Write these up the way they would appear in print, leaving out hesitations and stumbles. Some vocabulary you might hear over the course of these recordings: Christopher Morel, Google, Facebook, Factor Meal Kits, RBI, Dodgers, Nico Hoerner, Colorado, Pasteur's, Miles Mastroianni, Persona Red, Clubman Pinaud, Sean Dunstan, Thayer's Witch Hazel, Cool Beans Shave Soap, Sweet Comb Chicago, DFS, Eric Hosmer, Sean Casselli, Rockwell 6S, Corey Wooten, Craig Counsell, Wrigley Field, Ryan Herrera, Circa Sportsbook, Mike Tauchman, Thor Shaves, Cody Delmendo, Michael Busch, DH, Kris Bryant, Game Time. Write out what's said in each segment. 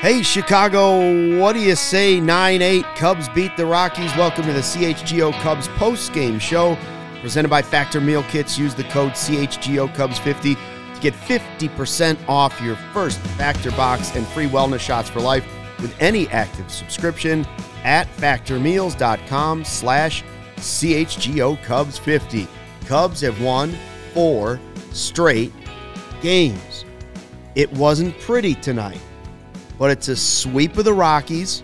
Hey, Chicago, what do you say? 9-8, Cubs beat the Rockies. Welcome to the CHGO Cubs post-game show, presented by Factor Meal Kits. Use the code CHGO Cubs50 to get 50% off your first Factor box and free wellness shots for life with any active subscription at factormeals.com/CHGO Cubs50. Cubs have won 4 straight games. It wasn't pretty tonight, but it's a sweep of the Rockies.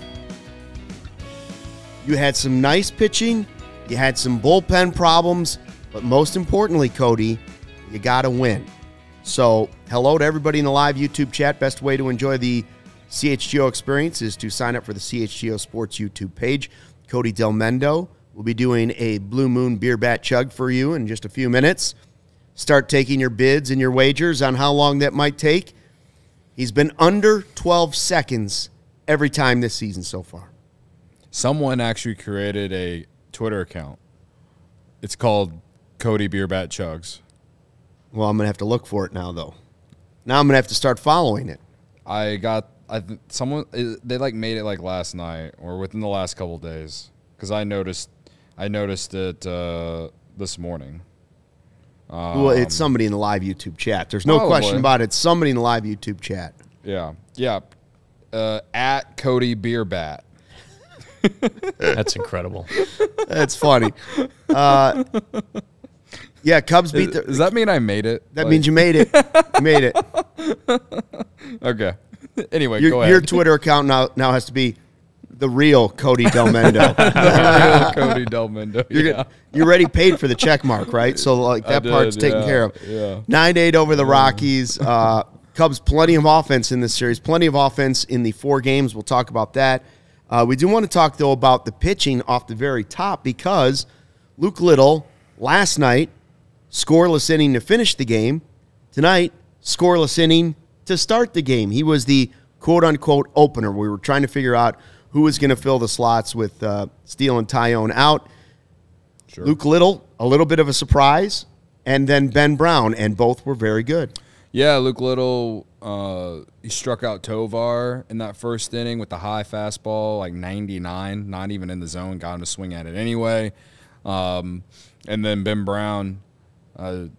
You had some nice pitching. You had some bullpen problems. But most importantly, Cody, you got to win. So hello to everybody in the live YouTube chat. Best way to enjoy the CHGO experience is to sign up for the CHGO Sports YouTube page. Cody Delmendo will be doing a Blue Moon beer bat chug for you in just a few minutes. Start taking your bids and your wagers on how long that might take. He's been under 12 seconds every time this season so far. Someone actually created a Twitter account. It's called Cody Beerbat Chugs. Well, I'm going to have to look for it now, though. Now I'm going to have to start following it. They like made it like last night or within the last couple of days, because I noticed it this morning. Well, it's somebody in the live YouTube chat. There's no question about it. It's somebody in the live YouTube chat. Yeah. Yeah. At Cody Beerbat. That's incredible. That's funny. Yeah, Cubs beat the... Does that mean I made it? That means you made it. You made it. Okay. Anyway, go ahead. Your Twitter account now has to be the real Cody Delmendo. The real Cody Delmendo. Yeah. You already paid for the check mark, right? So like that part's taken care of. Yeah. 9-8 over the Rockies. Cubs, plenty of offense in this series. Plenty of offense in the 4 games. We'll talk about that. We do want to talk, though, about the pitching off the very top, because Luke Little last night, scoreless inning to finish the game. Tonight, scoreless inning to start the game. He was the quote-unquote opener. We were trying to figure out who is going to fill the slots with Steele and Taillon out. Sure. Luke Little, a little bit of a surprise, and then Ben Brown, and both were very good. Yeah, Luke Little, he struck out Tovar in that first inning with the high fastball, like 99, not even in the zone, got him to swing at it anyway. And then Ben Brown, it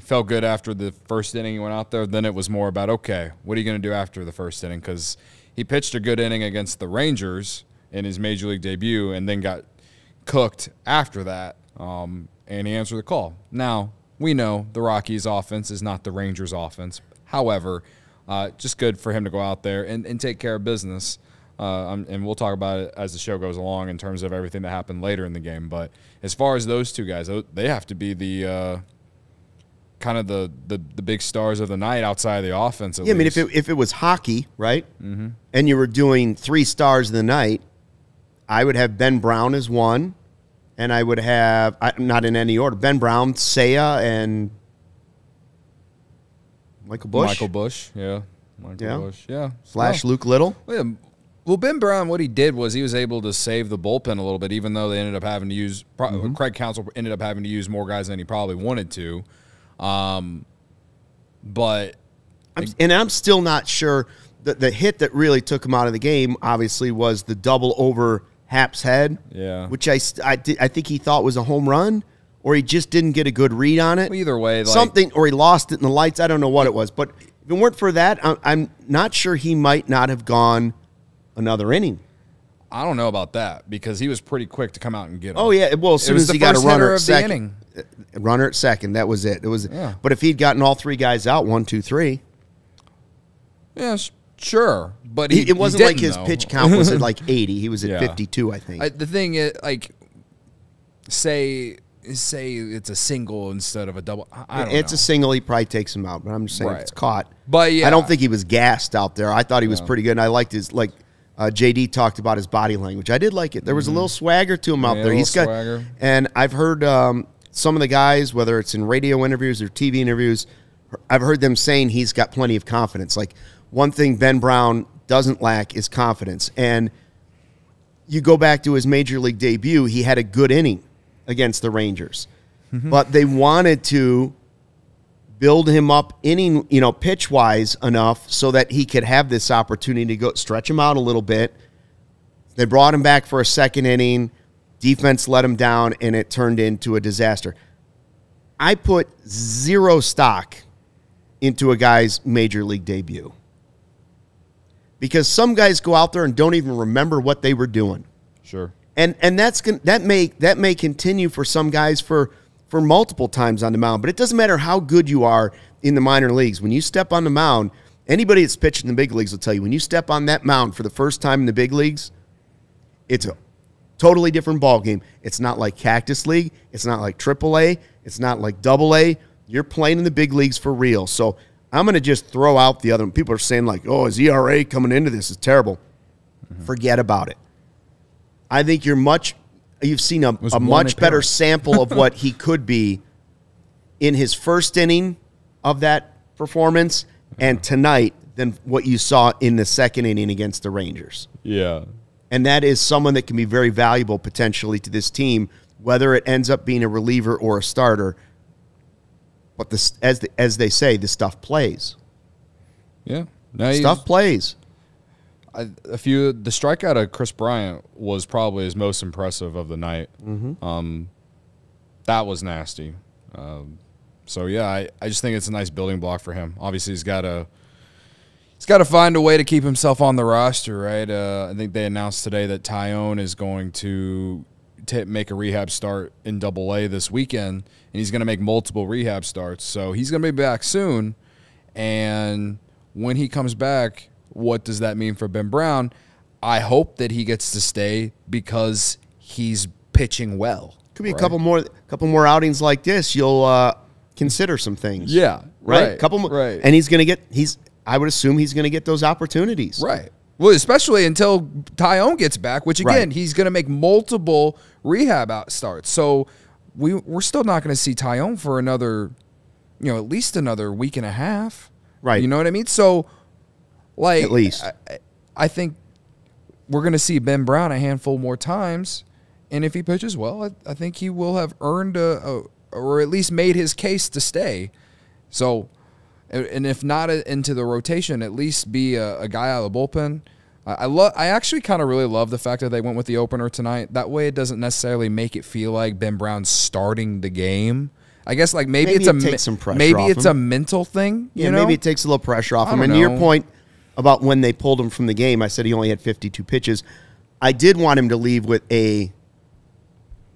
felt good after the first inning he went out there. Then it was more about, okay, what are you going to do after the first inning? Because he pitched a good inning against the Rangers in his major league debut and then got cooked after that, and he answered the call. Now, we know the Rockies' offense is not the Rangers' offense. However, just good for him to go out there and take care of business. And we'll talk about it as the show goes along in terms of everything that happened later in the game. But as far as those two guys, they have to be the kind of the big stars of the night outside of the offense. Yeah, I mean, if it was hockey, right, and you were doing 3 stars of the night, I would have Ben Brown as one, and I would have, not in any order, Ben Brown, Seiya, and Michael Busch. Michael Busch, yeah. Slash Luke Little. Well, Ben Brown, what he did was he was able to save the bullpen a little bit, even though they ended up having to use, Craig Counsell ended up having to use more guys than he probably wanted to. But I'm still not sure that the hit that really took him out of the game obviously was the double over Hap's head, which I think he thought was a home run, or he just didn't get a good read on it. Well, either way, something, or he lost it in the lights. I don't know what it was, but if it weren't for that, I'm not sure he might not have gone another inning. I don't know about that, because he was pretty quick to come out and get him. Oh yeah, well, as soon as he got a runner at second, that was it. It was, yeah. But if he'd gotten all 3 guys out, 1, 2, 3, yes, sure. But it wasn't like his pitch count was at like 80. He was at 52, I think. The thing is, like, say say it's a single instead of a double. I don't know. It's a single. He probably takes him out, but I'm just saying if it's caught. But yeah, I don't think he was gassed out there. I thought he was pretty good, and I liked his JD talked about his body language. I did like it. There was a little swagger to him out there. He's got swagger. And I've heard some of the guys, whether it's in radio interviews or TV interviews, I've heard them saying he's got plenty of confidence. Like, one thing Ben Brown doesn't lack is confidence. And you go back to his major league debut, he had a good inning against the Rangers. But they wanted to build him up inning, you know, pitch-wise enough so that he could have this opportunity to go stretch him out a little bit. They brought him back for a second inning. Defense let him down, and it turned into a disaster. I put zero stock into a guy's major league debut because some guys go out there and don't even remember what they were doing. Sure. And that may continue for some guys for multiple times on the mound, but it doesn't matter how good you are in the minor leagues. When you step on the mound, anybody that's pitched in the big leagues will tell you, when you step on that mound for the first time in the big leagues, it's a totally different ball game. It's not like Cactus League. It's not like AAA. It's not like AA. You're playing in the big leagues for real. So I'm going to just throw out the other one. People are saying like, oh, his ERA coming into this is terrible. Forget about it. I think you've seen a much better sample of what he could be in his first inning of that performance and tonight than what you saw in the second inning against the Rangers. Yeah. And that is someone that can be very valuable potentially to this team, whether it ends up being a reliever or a starter. But as they say, the stuff plays. Yeah. No, stuff plays. The strikeout of Kris Bryant was probably his most impressive of the night. That was nasty. So, yeah, I just think it's a nice building block for him. Obviously, he's got to find a way to keep himself on the roster, right? I think they announced today that Taillon is going to make a rehab start in AA this weekend, and he's going to make multiple rehab starts. So he's going to be back soon, and when he comes back, what does that mean for Ben Brown? I hope that he gets to stay because he's pitching well. Could be a couple more outings like this. You'll consider some things. Yeah, right. Couple more, and he's going to get I would assume he's going to get those opportunities. Right. Well, especially until Taillon gets back, which, again, he's going to make multiple rehab starts. So we're still not going to see Taillon for another, you know, at least another week and a half. Right. You know what I mean? So, like, at least. I think we're going to see Ben Brown a handful more times. And if he pitches well, I think he will have earned or at least made his case to stay. So, and if not into the rotation, at least be a guy out of the bullpen. I actually kind of really love the fact that they went with the opener tonight. That way it doesn't necessarily make it feel like Ben Brown's starting the game. I guess like maybe it takes some pressure off him. A mental thing. You know? Maybe it takes a little pressure off him. And to your point about when they pulled him from the game, I said he only had 52 pitches. I did want him to leave with a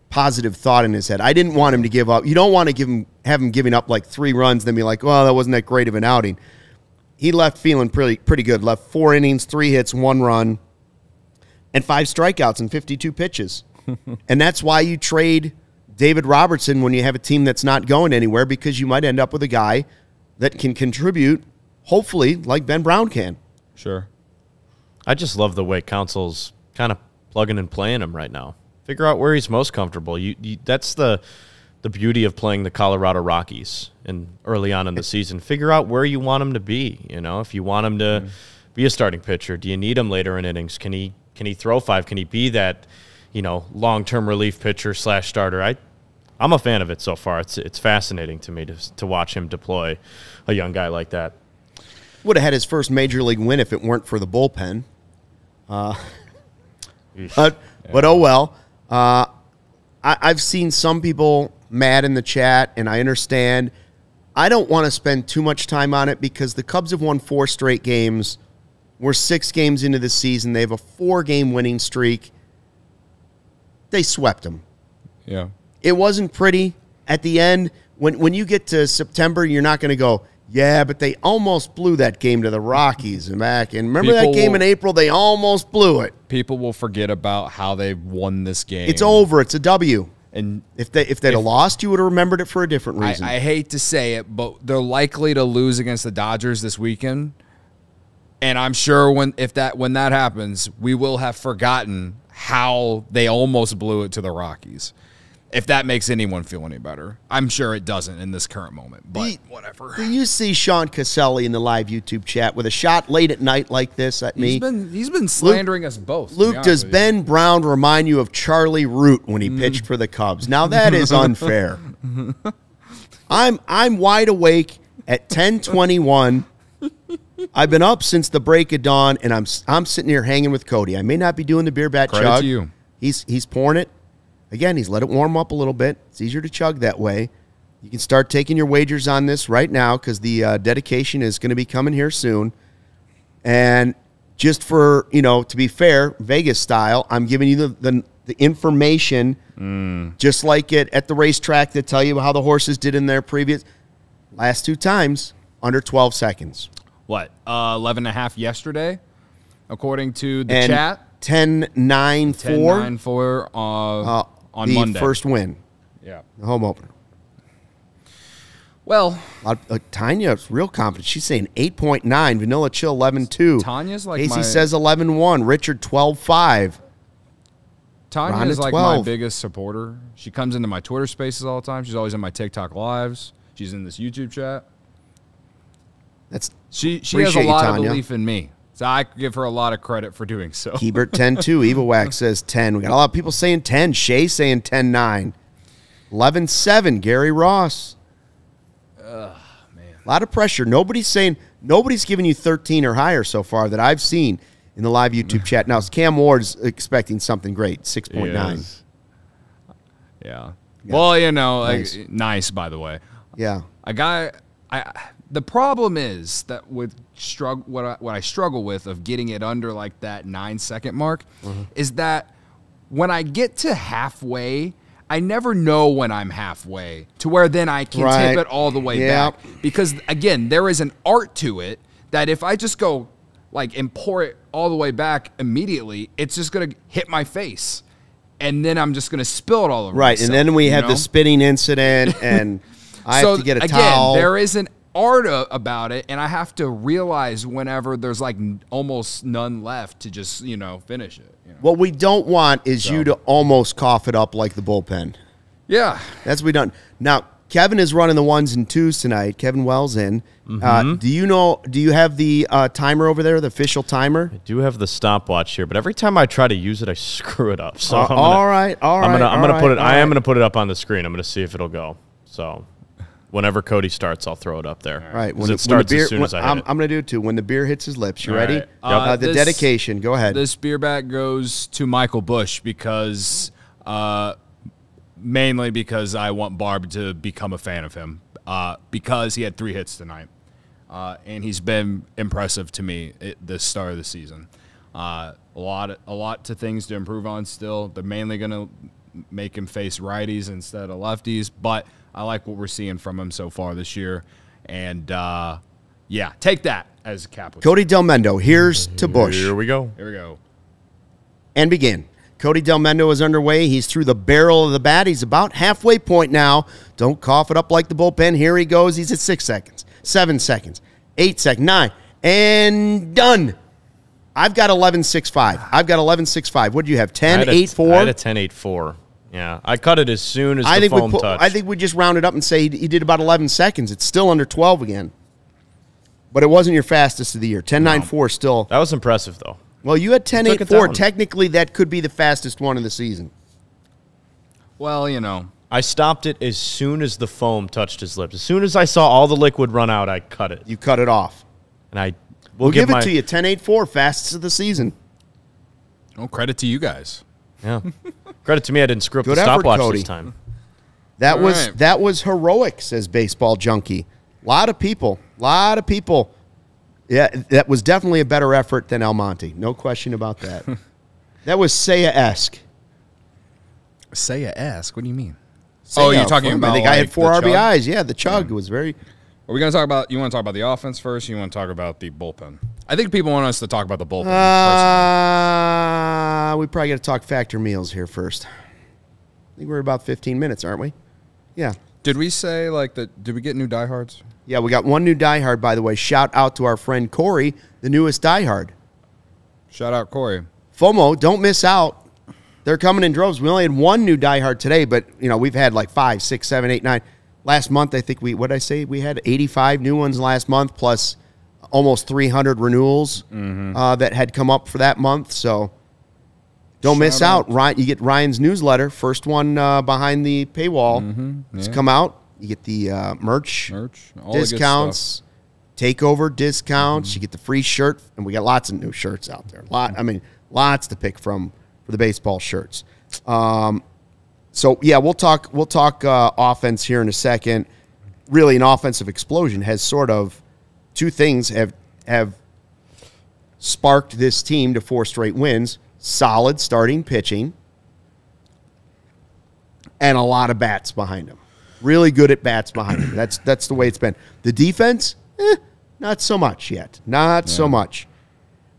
positive thought in his head. I didn't want him to give up. You don't want to have him giving up like 3 runs, then be like, well, that wasn't that great of an outing. He left feeling pretty good. Left 4 innings, 3 hits, 1 run, and 5 strikeouts and 52 pitches. And that's why you trade David Robertson when you have a team that's not going anywhere, because you might end up with a guy that can contribute, hopefully, like Ben Brown can. Sure. I just love the way Counsell's kind of plugging and playing him right now. Figure out where he's most comfortable. That's the beauty of playing the Colorado Rockies and early on in the season. Figure out where you want him to be. You know, if you want him to be a starting pitcher, do you need him later in innings? Can he throw 5? Can he be that, you know, long-term relief pitcher / starter? I'm a fan of it so far. It's fascinating to me to watch him deploy a young guy like that. Would have had his first major league win if it weren't for the bullpen. But oh well. I've seen some people mad in the chat, and I understand. I don't want to spend too much time on it because the Cubs have won 4 straight games. We're 6 games into the season. They have a 4-game winning streak. They swept them. Yeah. It wasn't pretty. At the end, when you get to September, you're not going to go, yeah, but they almost blew that game to the Rockies and back. And remember that game in April? They almost blew it. People will forget about how they won this game. It's over. It's a W. And if they'd have lost, you would have remembered it for a different reason. I hate to say it, but they're likely to lose against the Dodgers this weekend. And I'm sure when that happens, we will have forgotten how they almost blew it to the Rockies. If that makes anyone feel any better. I'm sure it doesn't in this current moment, but whatever. Do you see Sean Casselli in the live YouTube chat with a shot late at night like this at me? He's been slandering us both. Luke, does Ben Brown remind you of Charlie Root when he pitched for the Cubs? Now that is unfair. I'm wide awake at 10:21. I've been up since the break of dawn, and I'm sitting here hanging with Cody. I may not be doing the beer bat chug. Credit to you. He's pouring it. Again, he's let it warm up a little bit. It's easier to chug that way. You can start taking your wagers on this right now because the dedication is going to be coming here soon. And just for, you know, to be fair, Vegas style, I'm giving you the information just like it at the racetrack that tell you how the horses did in their previous last two times under 12 seconds. What, 11 and a half yesterday, according to the chat? 10-9-4 on the Monday. First win. Yeah. The home opener. Well. Tanya's real confident. She's saying 8.9. Vanilla Chill 11.2. Tanya's like Casey says 11.1. Richard 12.5. Tanya's like 12. My biggest supporter. She comes into my Twitter spaces all the time. She's always in my TikTok lives. She's in this YouTube chat. She has a lot of belief in me. So I give her a lot of credit for doing so. Hebert 10-2. Evil Wax says 10. We got a lot of people saying 10. Shay saying 10-9. 11-7. Gary Ross. Ugh, man. A lot of pressure. Nobody's giving you 13 or higher so far that I've seen in the live YouTube chat. Now Cam Ward's expecting something great. 6.9. Yeah. Well, you know, nice. Like, nice by the way. Yeah. A guy. The problem is that with what I struggle with of getting it under like that 9-second mark is that when I get to halfway, I never know when I'm halfway to where then I can tip it all the way back. Because, again, there is an art to it that if I just go like and pour it all the way back immediately, it's just going to hit my face. And then I'm just going to spill it all over myself, and then we have the spitting incident and I have to get a towel. There is an art about it, and I have to realize whenever there's like almost none left to just, you know, finish it. You know? What we don't want is you to almost cough it up like the bullpen. Yeah. That's what we done. Now, Kevin is running the 1s and 2s tonight. Kevin Wells in. Do you have the timer over there, the official timer? I do have the stopwatch here, but every time I try to use it, I screw it up. So I'm gonna put it up on the screen. I'm gonna see if it'll go. So whenever Cody starts, I'll throw it up there. Right. When it starts, as soon as I hit it. I'm going to do it, too. When the beer hits his lips. You ready? The dedication. Go ahead. This beer back goes to Michael Busch because, mainly because I want Barb to become a fan of him because he had 3 hits tonight. And he's been impressive to me at the start of the season. A lot to things to improve on still. They're mainly going to make him face righties instead of lefties, but I like what we're seeing from him so far this year. And, yeah, take that as a cap. Cody Delmendo, here's to Busch. Here we go. Here we go. And begin. Cody Delmendo is underway. He's through the barrel of the bat. He's about halfway point now. Don't cough it up like the bullpen. Here he goes. He's at 6 seconds, 7 seconds, 8 seconds, 9, and done. I've got 11.65. I've got 11.65. What do you have, 10.84? I had a 10.84. Yeah, I cut it as soon as the foam touched. I think we just rounded up and say he did about 11 seconds. It's still under 12 again. But it wasn't your fastest of the year. 10.94 still. That was impressive, though. Well, you had 10.84. Technically, that could be the fastest one of the season. Well, you know. I stopped it as soon as the foam touched his lips. As soon as I saw all the liquid run out, I cut it. You cut it off. And I we'll give it to you. 10.84, fastest of the season. Oh, credit to you guys. Yeah. Credit to me, I didn't screw up the stopwatch this time. That was heroic, says Baseball Junkie. A lot of people. Yeah, that was definitely a better effort than El Monte. No question about that. That was Seiya-esque. Seiya-esque? What do you mean? Seiya, oh, you're talking about the guy had 4 RBIs. Yeah, the chug was very. Are we going to talk about? You want to talk about the offense first? Or you want to talk about the bullpen? I think people want us to talk about the bullpen. We probably got to talk Factor Meals here first. think we're about 15 minutes, aren't we? Yeah. Did we say, like, did we get new diehards? Yeah, we got one new diehard, by the way. Shout out to our friend Corey, the newest diehard. Shout out, Corey. FOMO, don't miss out. They're coming in droves. We only had one new diehard today, but, you know, we've had like 5, 6, 7, 8, 9. Last month, I think what did I say? We had 85 new ones last month, plus almost 300 renewals that had come up for that month. So don't miss out. Ryan, you get Ryan's newsletter, first one behind the paywall. It's come out. You get the merch discounts, takeover discounts. You get the free shirt, and we got lots of new shirts out there. I mean, lots to pick from for the baseball shirts. So yeah, we'll talk offense here in a second. Really, an offensive explosion has sort of two things have sparked this team to 4 straight wins: solid starting pitching and a lot of bats behind them. Really good at bats behind them. That's the way it's been. The defense, not so much yet. Not so much.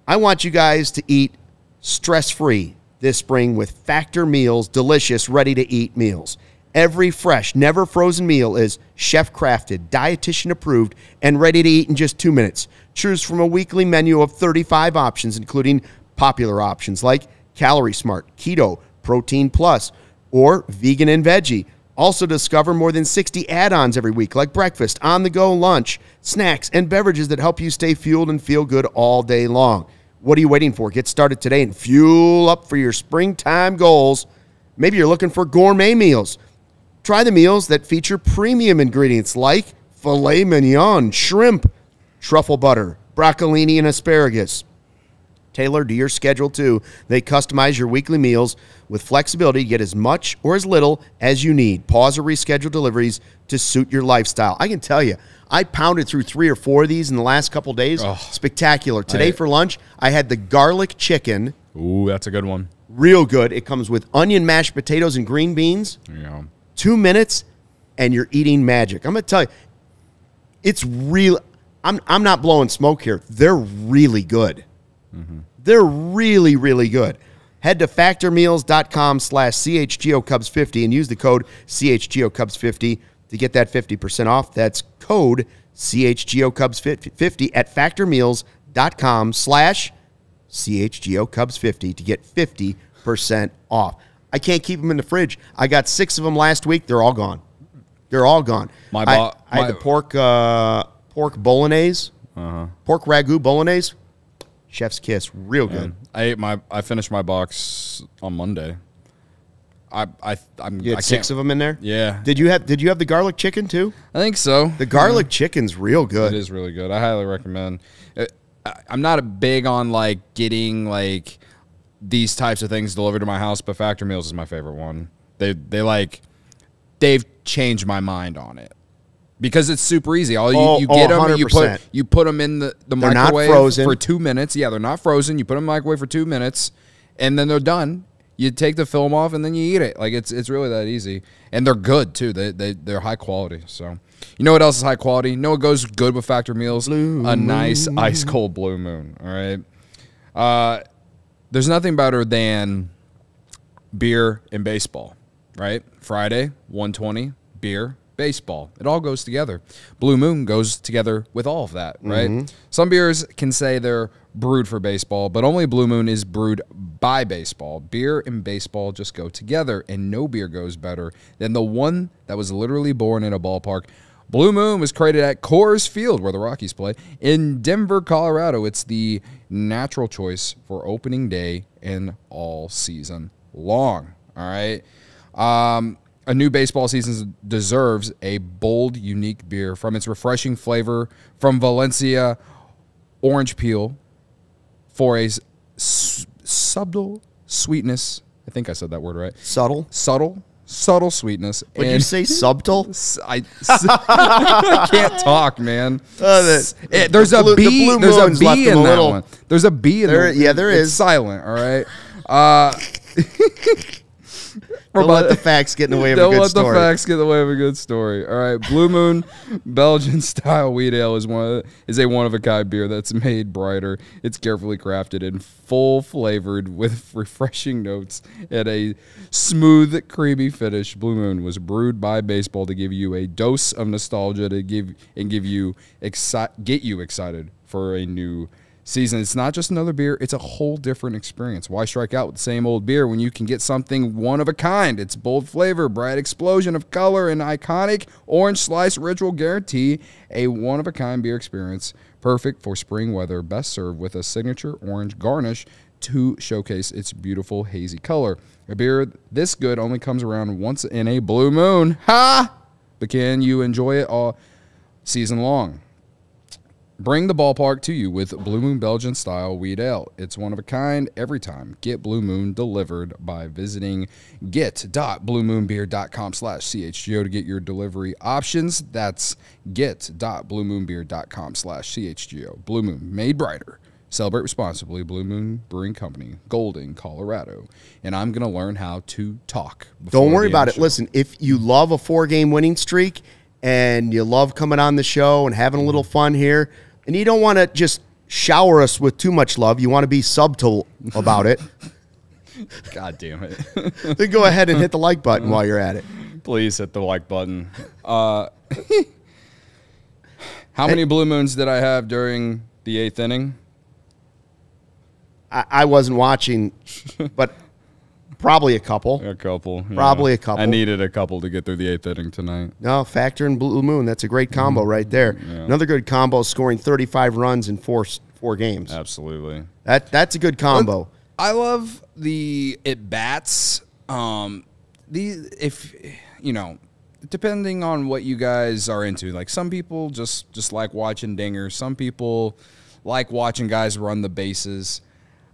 I want you guys to eat stress-free this spring with Factor Meals, delicious, ready-to-eat meals. Every fresh, never frozen meal is chef-crafted, dietitian-approved, and ready to eat in just 2 minutes. Choose from a weekly menu of 35 options, including popular options like Calorie Smart, Keto, Protein Plus, or Vegan and Veggie. Also discover more than 60 add-ons every week, like breakfast, on-the-go lunch, snacks, and beverages that help you stay fueled and feel good all day long. What are you waiting for? Get started today and fuel up for your springtime goals. Maybe you're looking for gourmet meals. Try the meals that feature premium ingredients like filet mignon, shrimp, truffle butter, broccolini, and asparagus. Tailored to your schedule, too, they customize your weekly meals with flexibility to get as much or as little as you need. Pause or reschedule deliveries to suit your lifestyle. I can tell you, I pounded through 3 or 4 of these in the last couple days. Oh, spectacular. Today for lunch, I had the garlic chicken. Ooh, that's a good one. Real good. It comes with onion, mashed potatoes, and green beans. Yeah. 2 minutes, and you're eating magic. I'm going to tell you, it's real. I'm not blowing smoke here. They're really good. They're really, really good. Head to factormeals.com/CHGOCubs50 and use the code CHGOCubs50 to get that 50% off. That's code CHGOCubs50 at factormeals.com/CHGOCubs50 to get 50% off. I can't keep them in the fridge. I got 6 of them last week. They're all gone. They're all gone. I had the pork bolognese, pork ragu bolognese. Chef's kiss, real good. I ate I finished my box on Monday. You had I 6 of them in there. Yeah. Did you have the garlic chicken too? I think so. The garlic chicken's real good. It is really good. I highly recommend. I'm not big on like getting like these types of things delivered to my house, but Factor Meals is my favorite one. They've changed my mind on it because it's super easy. You get them, you put them in the microwave for 2 minutes. Yeah, they're not frozen. You put them in the microwave for 2 minutes, and then they're done. You take the film off, and then you eat it. Like it's really that easy, and they're good too. They're high quality. So you know what else is high quality? You know what goes good with Factor Meals? A nice ice cold Blue Moon. All right. There's nothing better than beer and baseball, right? Friday, 120, beer, baseball. It all goes together. Blue Moon goes together with all of that, right? Some beers can say they're brewed for baseball, but only Blue Moon is brewed by baseball. Beer and baseball just go together, and no beer goes better than the one that was literally born in a ballpark. Blue Moon was created at Coors Field, where the Rockies play, in Denver, Colorado. It's the natural choice for opening day and all season long. All right. A new baseball season deserves a bold, unique beer. From its refreshing flavor, from Valencia orange peel, for a subtle sweetness. I think I said that word right. Subtle? Subtle. Subtle sweetness. Would you say subtle? I can't talk, man. There's a B in that one. There's a B in there. Yeah, there is. It's silent, all right? Don't let the facts get in the way of a good story. Don't let the facts get in the way of a good story. All right, Blue Moon Belgian style wheat ale is a one-of-a-kind beer that's made brighter. It's carefully crafted and full-flavored with refreshing notes and a smooth, creamy finish. Blue Moon was brewed by baseball to give you a dose of nostalgia to get you excited for a new season. It's not just another beer, it's a whole different experience. Why strike out with the same old beer when you can get something one of a kind? It's bold flavor, bright explosion of color, and iconic orange slice ritual guarantee a one-of-a-kind beer experience perfect for spring weather, best served with a signature orange garnish to showcase its beautiful hazy color. A beer this good only comes around once in a blue moon. Ha! But can you enjoy it all season long? Bring the ballpark to you with Blue Moon Belgian Style Wheat Ale. It's one of a kind every time. Get Blue Moon delivered by visiting get.bluemoonbeer.com/CHGO to get your delivery options. That's get.bluemoonbeer.com/CHGO. Blue Moon, made brighter. Celebrate responsibly. Blue Moon Brewing Company, Golden, Colorado. And I'm going to learn how to talk. Don't worry about it. Listen, if you love a four-game winning streak and you love coming on the show and having a little fun here, and you don't want to just shower us with too much love. You want to be subtle about it. God damn it. Then go ahead and hit the like button while you're at it. Please hit the like button. How many blue moons did I have during the eighth inning? I wasn't watching, but probably a couple. A couple. Yeah. Probably a couple. I needed a couple to get through the eighth inning tonight. No, Factor and Blue Moon. That's a great combo right there. Yeah. Another good combo, scoring 35 runs in four games. Absolutely. That's a good combo. I love the at-bats. If you know, depending on what you guys are into. Like, some people just like watching dingers. Some people like watching guys run the bases.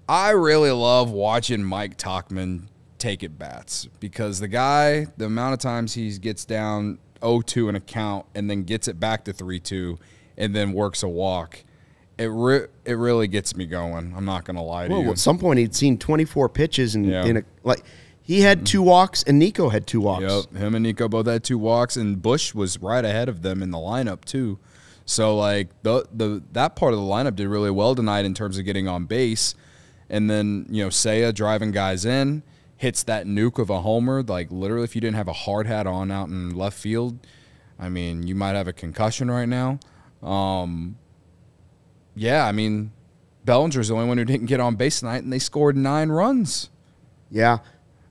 I really love watching Mike Tauchman take at bats, because the guy, the amount of times he gets down 0-2 in a count and then gets it back to 3-2 and then works a walk, it really gets me going. I'm not gonna lie to you. At some point, he'd seen 24 pitches and he had 2 walks and Nico had 2 walks. Yep, him and Nico both had 2 walks, and Busch was right ahead of them in the lineup too. So like that part of the lineup did really well tonight in terms of getting on base. And then, you know, Seiya driving guys in, hits that nuke of a homer. Like, literally, if you didn't have a hard hat on out in left field, I mean, you might have a concussion right now. Yeah, I mean, Bellinger's the only one who didn't get on base tonight, and they scored 9 runs. Yeah,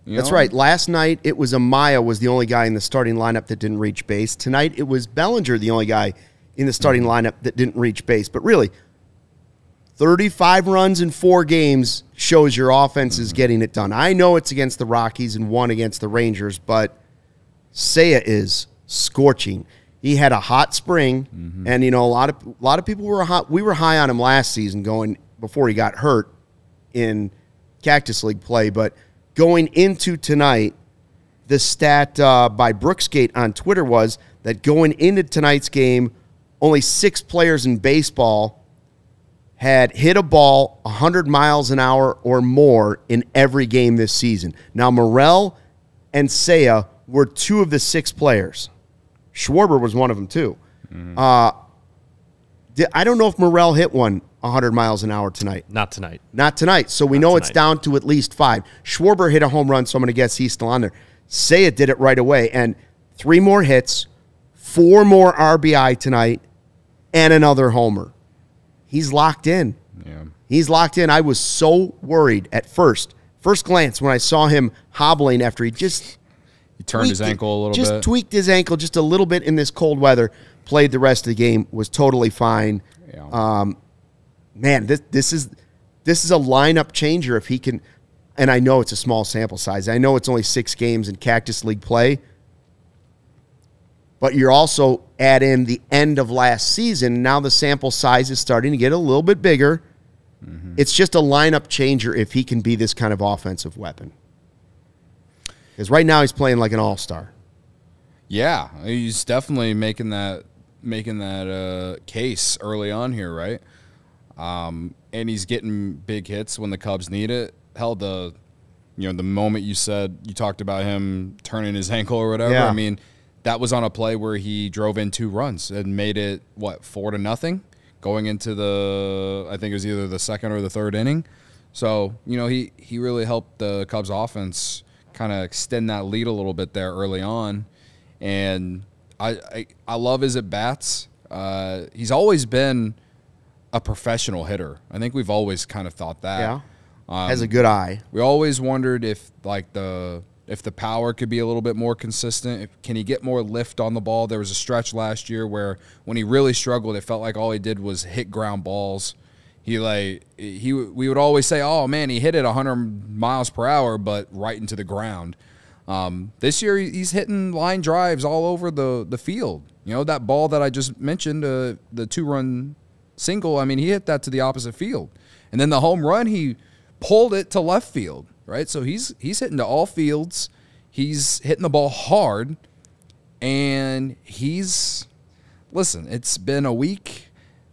that's right. Last night, it was Amaya was the only guy in the starting lineup that didn't reach base. Tonight, it was Bellinger, the only guy in the starting lineup that didn't reach base. But really, 35 runs in 4 games shows your offense is getting it done. I know it's against the Rockies and 1 against the Rangers, but Seiya is scorching. He had a hot spring, and you know a lot of people were hot. We were high on him last season going before he got hurt in Cactus League play, but going into tonight, the stat by Brooksgate on Twitter was that going into tonight's game, only 6 players in baseball had hit a ball 100 miles an hour or more in every game this season. Now, Morel and Seiya were 2 of the 6 players. Schwarber was 1 of them, too. I don't know if Morel hit one 100 miles an hour tonight. Not tonight. Not tonight. So we know it's down to at least 5. Schwarber hit a home run, so I'm going to guess he's still on there. Seiya did it right away. And 3 more hits, 4 more RBI tonight, and another homer. He's locked in. Yeah. He's locked in. I was so worried at first. First glance when I saw him hobbling after he just he turned his ankle a little bit. Just tweaked his ankle just a little bit in this cold weather. Played the rest of the game. Was totally fine. Yeah. Man, this is a lineup changer if he can. And I know it's a small sample size. I know it's only 6 games in Cactus League play. But you're also add in the end of last season. Now the sample size is starting to get a little bit bigger. It's just a lineup changer if he can be this kind of offensive weapon. Because right now he's playing like an all-star. Yeah, he's definitely making that case early on here, right? And he's getting big hits when the Cubs need it. Hell, the you know, the moment you said you talked about him turning his ankle or whatever. Yeah. I mean, that was on a play where he drove in 2 runs and made it, what, 4-0 going into the, I think it was either the 2nd or the 3rd inning. So, you know, he really helped the Cubs offense kind of extend that lead a little bit there early on. And I love his at-bats. He's always been a professional hitter. I think we've always kind of thought that. Yeah. Has a good eye. We always wondered if, like, if the power could be a little bit more consistent. Can he get more lift on the ball? There was a stretch last year where when he really struggled, it felt like all he did was hit ground balls. We would always say, oh, man, he hit it 100 miles per hour, but right into the ground. This year he's hitting line drives all over the field. You know, that ball that I just mentioned, the 2-run single, I mean, he hit that to the opposite field. And then the home run, he pulled it to left field, right? So he's hitting to all fields. He's hitting the ball hard. And listen, it's been a week,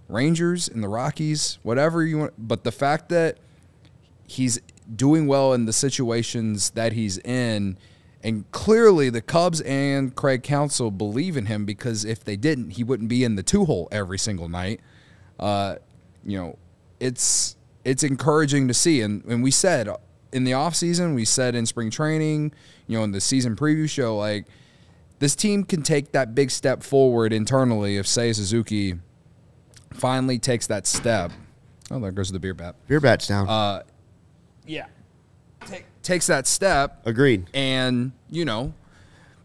Rangers and the Rockies, whatever you want. But the fact that he's doing well in the situations that he's in, and clearly the Cubs and Craig Counsell believe in him, because if they didn't, he wouldn't be in the 2-hole every single night. You know, it's encouraging to see. And we said in the offseason, we said in spring training, you know, in the season preview show, like, this team can take that big step forward internally if Seiya Suzuki finally takes that step. Oh, there goes the beer bat. Beer bat's down. Yeah. Takes that step. Agreed. And, you know,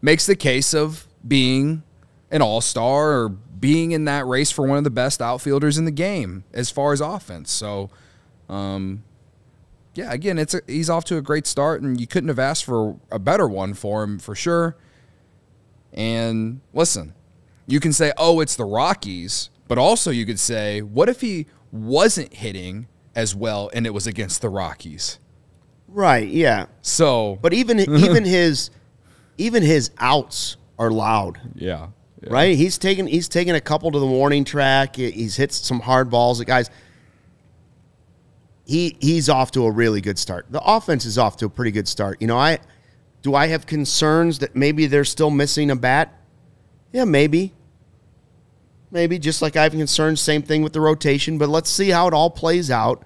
makes the case of being an all-star or being in that race for one of the best outfielders in the game as far as offense. So, yeah, again, he's off to a great start, and you couldn't have asked for a better one for him for sure. And, listen, you can say, oh, it's the Rockies, but also you could say, what if he wasn't hitting as well, and it was against the Rockies? Right, yeah. So, but even his outs are loud. Yeah, yeah. Right? He's taken a couple to the warning track. He's hit some hard balls at guys. He's off to a really good start. The offense is off to a pretty good start. You know, do I have concerns that maybe they're still missing a bat? Yeah, maybe. Maybe, just like I have concerns, same thing with the rotation. But let's see how it all plays out.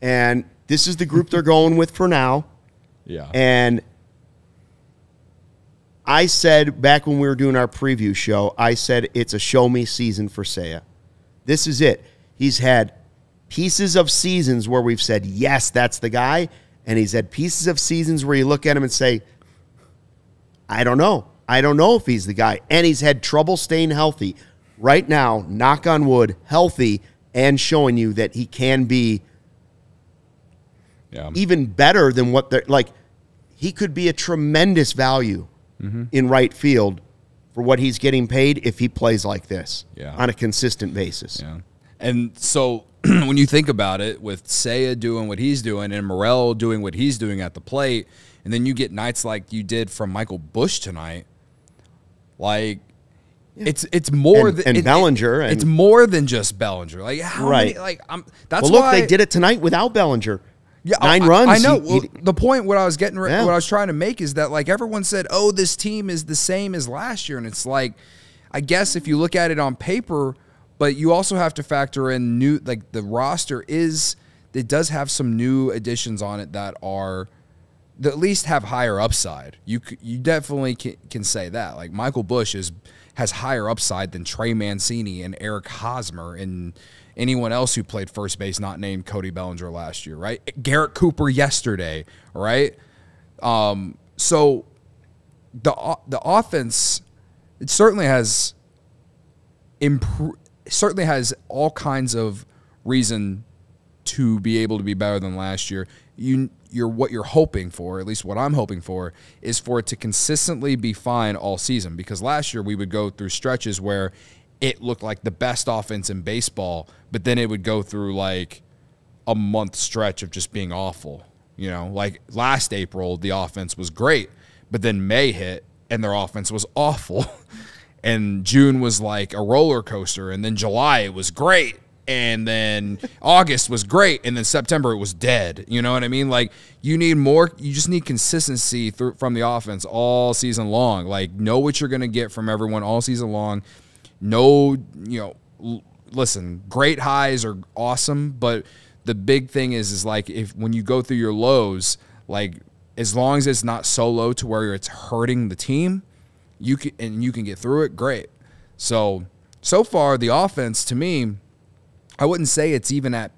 And this is the group they're going with for now. Yeah. And I said back when we were doing our preview show, I said it's a show-me season for Seiya. This is it. He's had pieces of seasons where we've said, yes, that's the guy. And he's had pieces of seasons where you look at him and say, I don't know. I don't know if he's the guy. And he's had trouble staying healthy. Right now, knock on wood, healthy, and showing you that he can be even better than what they're – like, he could be a tremendous value in right field for what he's getting paid if he plays like this on a consistent basis. Yeah. And so when you think about it, with Seiya doing what he's doing and Morel doing what he's doing at the plate, and then you get nights like you did from Michael Busch tonight, like – yeah. It's more than Bellinger. It's more than just Bellinger. Like how right. many, like I'm. That's well, look, why they did it tonight without Bellinger. Yeah, 9 runs. I know. Well, the point what I was getting, what I was trying to make is that, like, everyone said, oh, this team is the same as last year, and it's like, I guess if you look at it on paper, but you also have to factor in new, like, the roster does have some new additions on it that at least have higher upside. You definitely can say that. Like, Michael Busch has higher upside than Trey Mancini and Eric Hosmer and anyone else who played first base not named Cody Bellinger last year, right? Garrett Cooper yesterday, right? So the offense, it certainly has all kinds of reason to be able to be better than last year. What you're hoping for, at least what I'm hoping for, is for it to consistently be fine all season. Because last year we would go through stretches where it looked like the best offense in baseball, but then it would go through like a month stretch of just being awful. You know, like last April the offense was great, but then May hit and their offense was awful. And June was like a roller coaster, and then July it was great. And then August was great, and then September it was dead. You know what I mean? Like, you need more. You just need consistency from the offense all season long. Like, know what you're going to get from everyone all season long. No, you know, listen, great highs are awesome, but the big thing is like, if when you go through your lows, like, as long as it's not so low to where it's hurting the team, you can and you can get through it. Great. So far the offense to me, I wouldn't say it's even at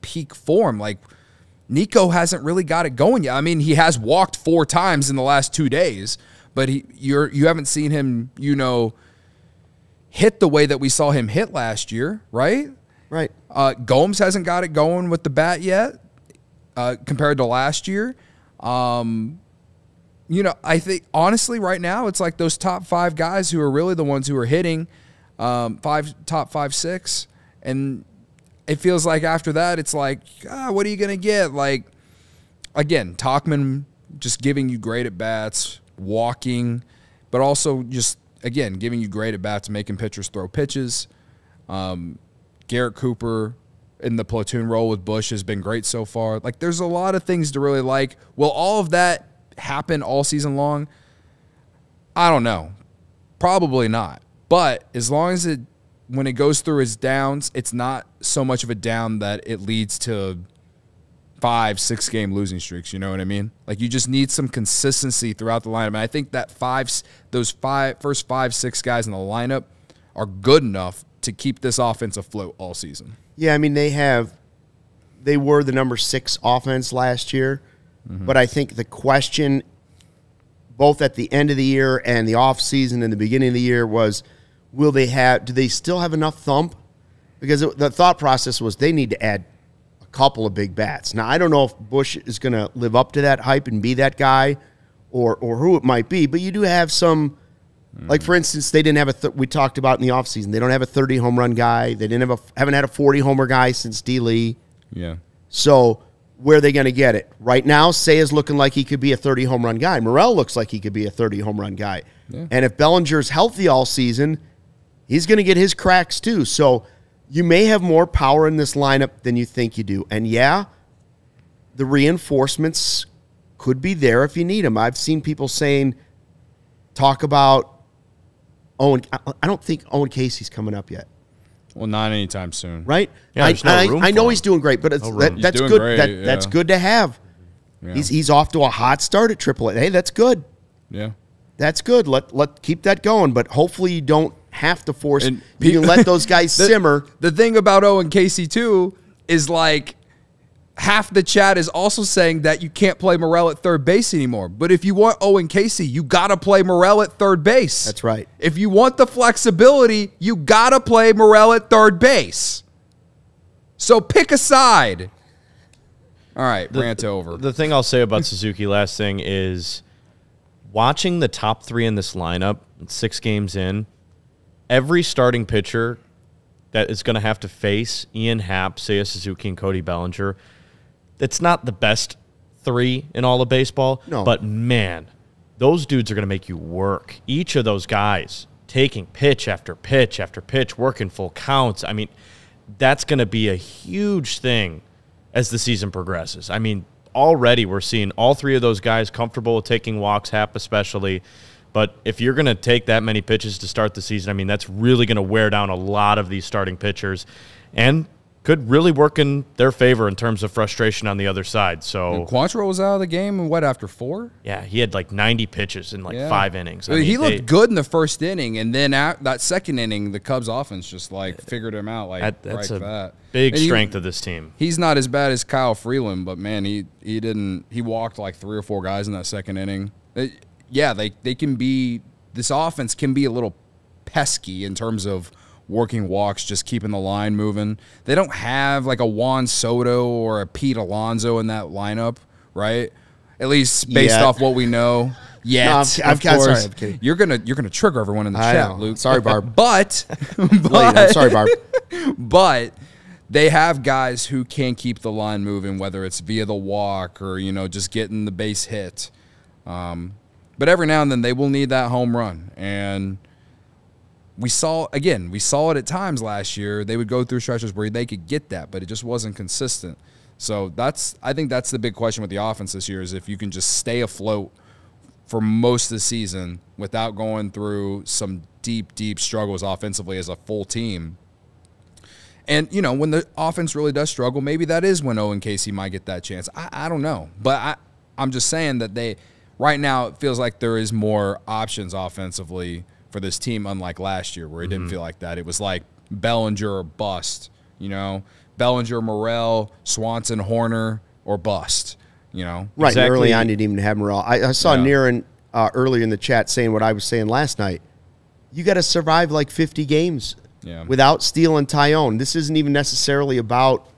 peak form. Like, Nico hasn't really got it going yet. I mean, he has walked 4 times in the last 2 days, but you haven't seen him, you know, hit the way that we saw him hit last year, right? Right. Gomes hasn't got it going with the bat yet compared to last year. You know, I think, honestly, right now, it's like those top 5 guys who are really the ones who are hitting top 5, 6. And it feels like after that, it's like, what are you going to get? Like, again, Tauchman just giving you great at-bats, walking, but also just, again, giving you great at-bats, making pitchers throw pitches. Garrett Cooper in the platoon role with Busch has been great so far. Like, there's a lot of things to really like. Will all of that happen all season long? I don't know. Probably not. But as long as it, when it goes through its downs, it's not so much of a down that it leads to 5-6 game losing streaks. You know what I mean? Like, you just need some consistency throughout the lineup. And I think that those first five, six guys in the lineup are good enough to keep this offense afloat all season. Yeah, I mean, they were the number 6 offense last year, but I think the question, both at the end of the year and the off season and the beginning of the year, was, do they still have enough thump? Because the thought process was they need to add a couple of big bats. Now, I don't know if Busch is going to live up to that hype and be that guy, or who it might be, but you do have some, like, for instance, they didn't have we talked about in the offseason, they don't have a 30-home run guy. They didn't have haven't had a 40-homer guy since D. Lee. Yeah. So where are they going to get it? Right now, Seiya's looking like he could be a 30-home run guy. Morel looks like he could be a 30-home run guy. Yeah. And if Bellinger's healthy all season, he's going to get his cracks too. So you may have more power in this lineup than you think you do. And, yeah, the reinforcements could be there if you need them. I've seen people talk about Owen. I don't think Owen Casey's coming up yet. Well, not anytime soon. Right? Yeah, I know he's doing great, but it's, that's good. Great, yeah. That's good to have. Yeah. He's off to a hot start at AAA. Hey, that's good. Yeah. That's good. Let keep that going, but hopefully you don't have to force. And you can let those guys simmer. The thing about Owen Casey too is, like, half the chat is also saying that you can't play Morel at third base anymore. But if you want Owen Casey, you got to play Morel at third base. That's right. If you want the flexibility, you got to play Morel at third base. So pick a side. All right, rant over. The thing I'll say about Suzuki, last thing, is watching the top 3 in this lineup, 6 games in, every starting pitcher that is going to have to face Ian Happ, Seiya Suzuki, and Cody Bellinger, it's not the best 3 in all of baseball, no, but, man, those dudes are going to make you work. Each of those guys taking pitch after pitch after pitch, working full counts. I mean, that's going to be a huge thing as the season progresses. I mean, already we're seeing all 3 of those guys comfortable with taking walks, Happ especially. But if you're going to take that many pitches to start the season, I mean, that's really going to wear down a lot of these starting pitchers, and could really work in their favor in terms of frustration on the other side. So, and Quantrill was out of the game, and what, after 4? Yeah, he had like 90 pitches in like 5 innings. I mean, he looked good in the first inning, and then at that second inning, the Cubs offense just like figured him out. Like, that's a big strength of this team. He's not as bad as Kyle Freeland, but, man, he walked like 3 or 4 guys in that second inning. Yeah, they can be – this offense can be a little pesky in terms of working walks, just keeping the line moving. They don't have like a Juan Soto or a Pete Alonso in that lineup, right? At least based off what we know. Yet, no, of course. Sorry, you're gonna trigger everyone in the chat, Luke. Sorry, Barb. I'm sorry, Barb. But they have guys who can keep the line moving, whether it's via the walk or, you know, just getting the base hit. But every now and then they will need that home run. And we saw it at times last year. They would go through stretches where they could get that, but it just wasn't consistent. So that's, I think that's the big question with the offense this year, is if you can just stay afloat for most of the season without going through some deep, deep struggles offensively as a full team. And, you know, when the offense really does struggle, maybe that is when Owen Casey might get that chance. I don't know. But I'm just saying that they – right now it feels like there is more options offensively for this team, unlike last year where it didn't feel like that. It was like Bellinger or bust, you know. Bellinger, Morel, Swanson, Hoerner, or bust, you know. Right, exactly. Early on you didn't even have Morel. I saw Niren earlier in the chat saying what I was saying last night. You got to survive like 50 games without Steele and Taillon. This isn't even necessarily about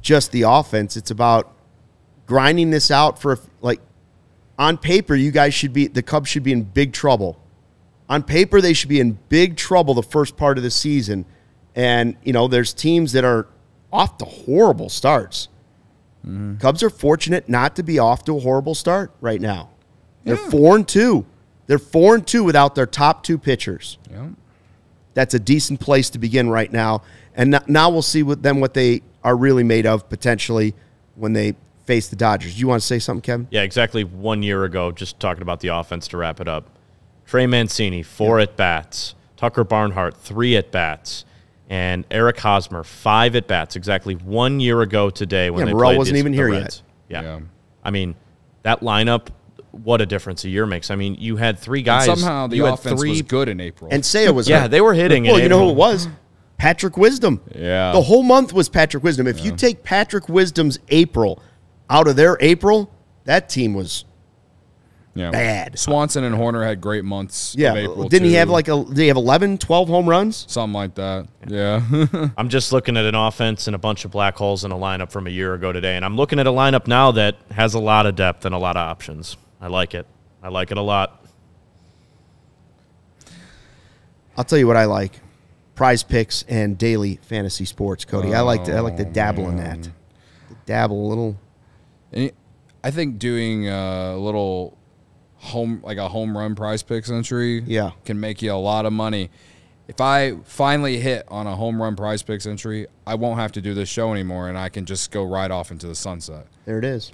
just the offense. It's about grinding this out for, like, on paper, you guys should be, the Cubs should be in big trouble. On paper, they should be in big trouble the first part of the season. And, you know, there's teams that are off to horrible starts. Cubs are fortunate not to be off to a horrible start right now. They're 4-2. They're 4-2 without their top two pitchers. Yeah. That's a decent place to begin right now. And now we'll see with them what they are really made of potentially when they face the Dodgers. You want to say something, Kevin? Yeah, exactly 1 year ago, just talking about the offense to wrap it up. Trey Mancini, 4 at-bats. Tucker Barnhart, 3 at-bats. And Eric Hosmer, 5 at-bats, exactly 1 year ago today when they played wasn't even here yet. Yeah. I mean, that lineup, what a difference a year makes. I mean, you had three guys. And somehow the offense was good in April. And Seiya was hurt. They were hitting in April. You know who it was? Patrick Wisdom. Yeah. The whole month was Patrick Wisdom. If you take Patrick Wisdom's April out of their April, that team was bad. Swanson and Hoerner had great months of April. Didn't he have like they have 11, 12 home runs? Something like that. Yeah. I'm just looking at an offense and a bunch of black holes in a lineup from a year ago today, and I'm looking at a lineup now that has a lot of depth and a lot of options. I like it. I like it a lot. I'll tell you what I like: PrizePicks and daily fantasy sports. Cody, I like to dabble in that. Dabble a little. And I think doing a little home run PrizePicks entry, can make you a lot of money. If I finally hit on a home run PrizePicks entry, I won't have to do this show anymore, and I can just go right off into the sunset. There it is.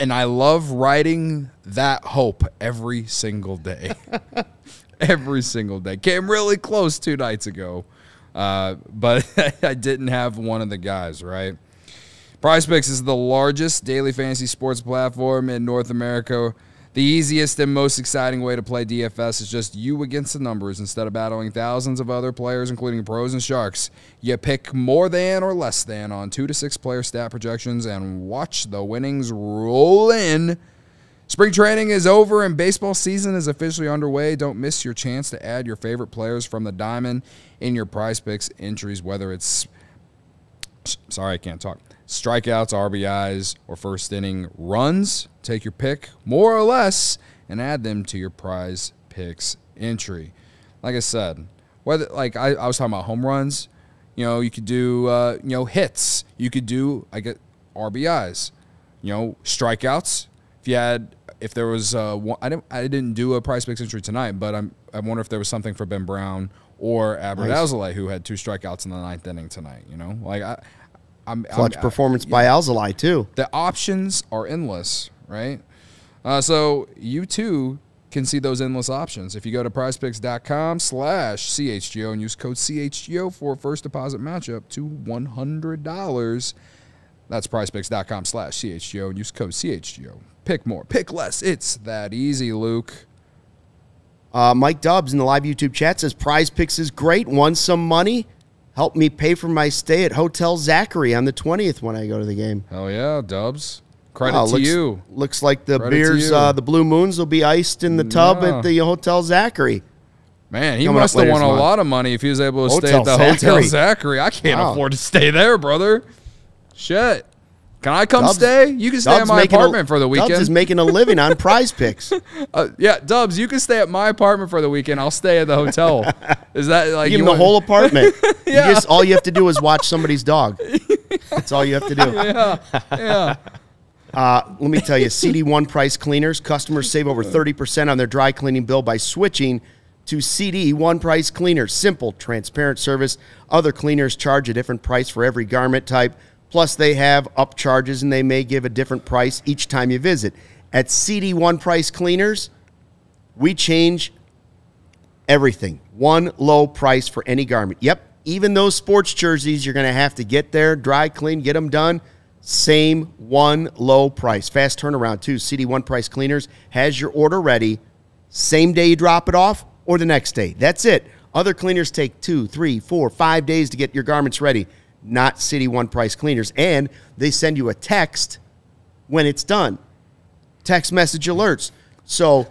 And I love writing that hope every single day. Every single day. Came really close 2 nights ago, but I didn't have one of the guys, right? PrizePicks is the largest daily fantasy sports platform in North America. The easiest and most exciting way to play DFS is just you against the numbers. Instead of battling thousands of other players, including pros and sharks, you pick more than or less than on 2 to 6 player stat projections and watch the winnings roll in. Spring training is over and baseball season is officially underway. Don't miss your chance to add your favorite players from the diamond in your PrizePicks entries, whether it's strikeouts, RBIs, or first inning runs. Take your pick, more or less, and add them to your PrizePicks entry. Like I said, whether I was talking about home runs, you know, you could do hits, you could do RBIs, you know, strikeouts. If you had, if there was one, I didn't do a PrizePicks entry tonight, but I wonder if there was something for Ben Brown or Albert Alzolay, who had 2 strikeouts in the 9th inning tonight. You know, like clutch performance by Alzolay, too. The options are endless, right? So you, too, can see those endless options. If you go to prizepicks.com/CHGO and use code CHGO for a first deposit match up to $100. That's prizepicks.com/CHGO and use code CHGO. Pick more, pick less. It's that easy, Luke. Mike Dubs in the live YouTube chat says, PrizePicks is great. Won some money. Help me pay for my stay at Hotel Zachary on the 20th when I go to the game. Hell yeah, Dubs. Credit to you. Looks like the beers, the Blue Moons, will be iced in the tub at the Hotel Zachary. Man, he must have won a lot of money if he was able to stay at the Hotel Zachary. I can't afford to stay there, brother. Shit. Can I come stay? You can stay at my apartment for the weekend. Dubs is making a living on PrizePicks. Yeah, Dubs, you can stay at my apartment for the weekend. I'll stay at the hotel. Is that like you give him the whole apartment? You just, all you have to do is watch somebody's dog. That's all you have to do. Yeah. Let me tell you, CD1 Price Cleaners customers save over 30% on their dry cleaning bill by switching to CD1 Price Cleaners. Simple, transparent service. Other cleaners charge a different price for every garment type. Plus, they have up charges, and they may give a different price each time you visit. At CD1 Price Cleaners, we change everything. One low price for any garment. Yep, even those sports jerseys you're going to have to get there, dry, clean, get them done. Same one low price. Fast turnaround, too. CD1 Price Cleaners has your order ready. Same day you drop it off or the next day. That's it. Other cleaners take 2, 3, 4, 5 days to get your garments ready. Not CD1 Price Cleaners. And they send you a text when it's done. Text message alerts. So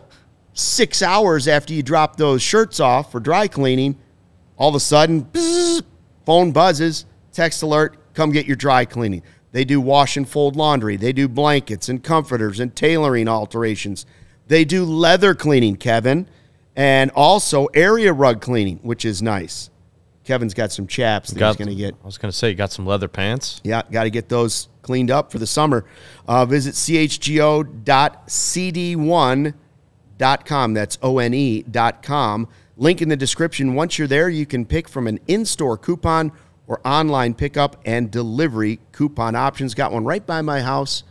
6 hours after you drop those shirts off for dry cleaning, all of a sudden, bzzz, phone buzzes, text alert, come get your dry cleaning. They do wash and fold laundry. They do blankets and comforters and tailoring alterations. They do leather cleaning, Kevin, and also area rug cleaning, which is nice. Kevin's got some chaps that he's going to get. I was going to say, you got some leather pants? Yeah, got to get those cleaned up for the summer. Visit chgo.cd1.com. That's one.com. Link in the description. Once you're there, you can pick from an in-store coupon or online pickup and delivery coupon options. Got one right by my house.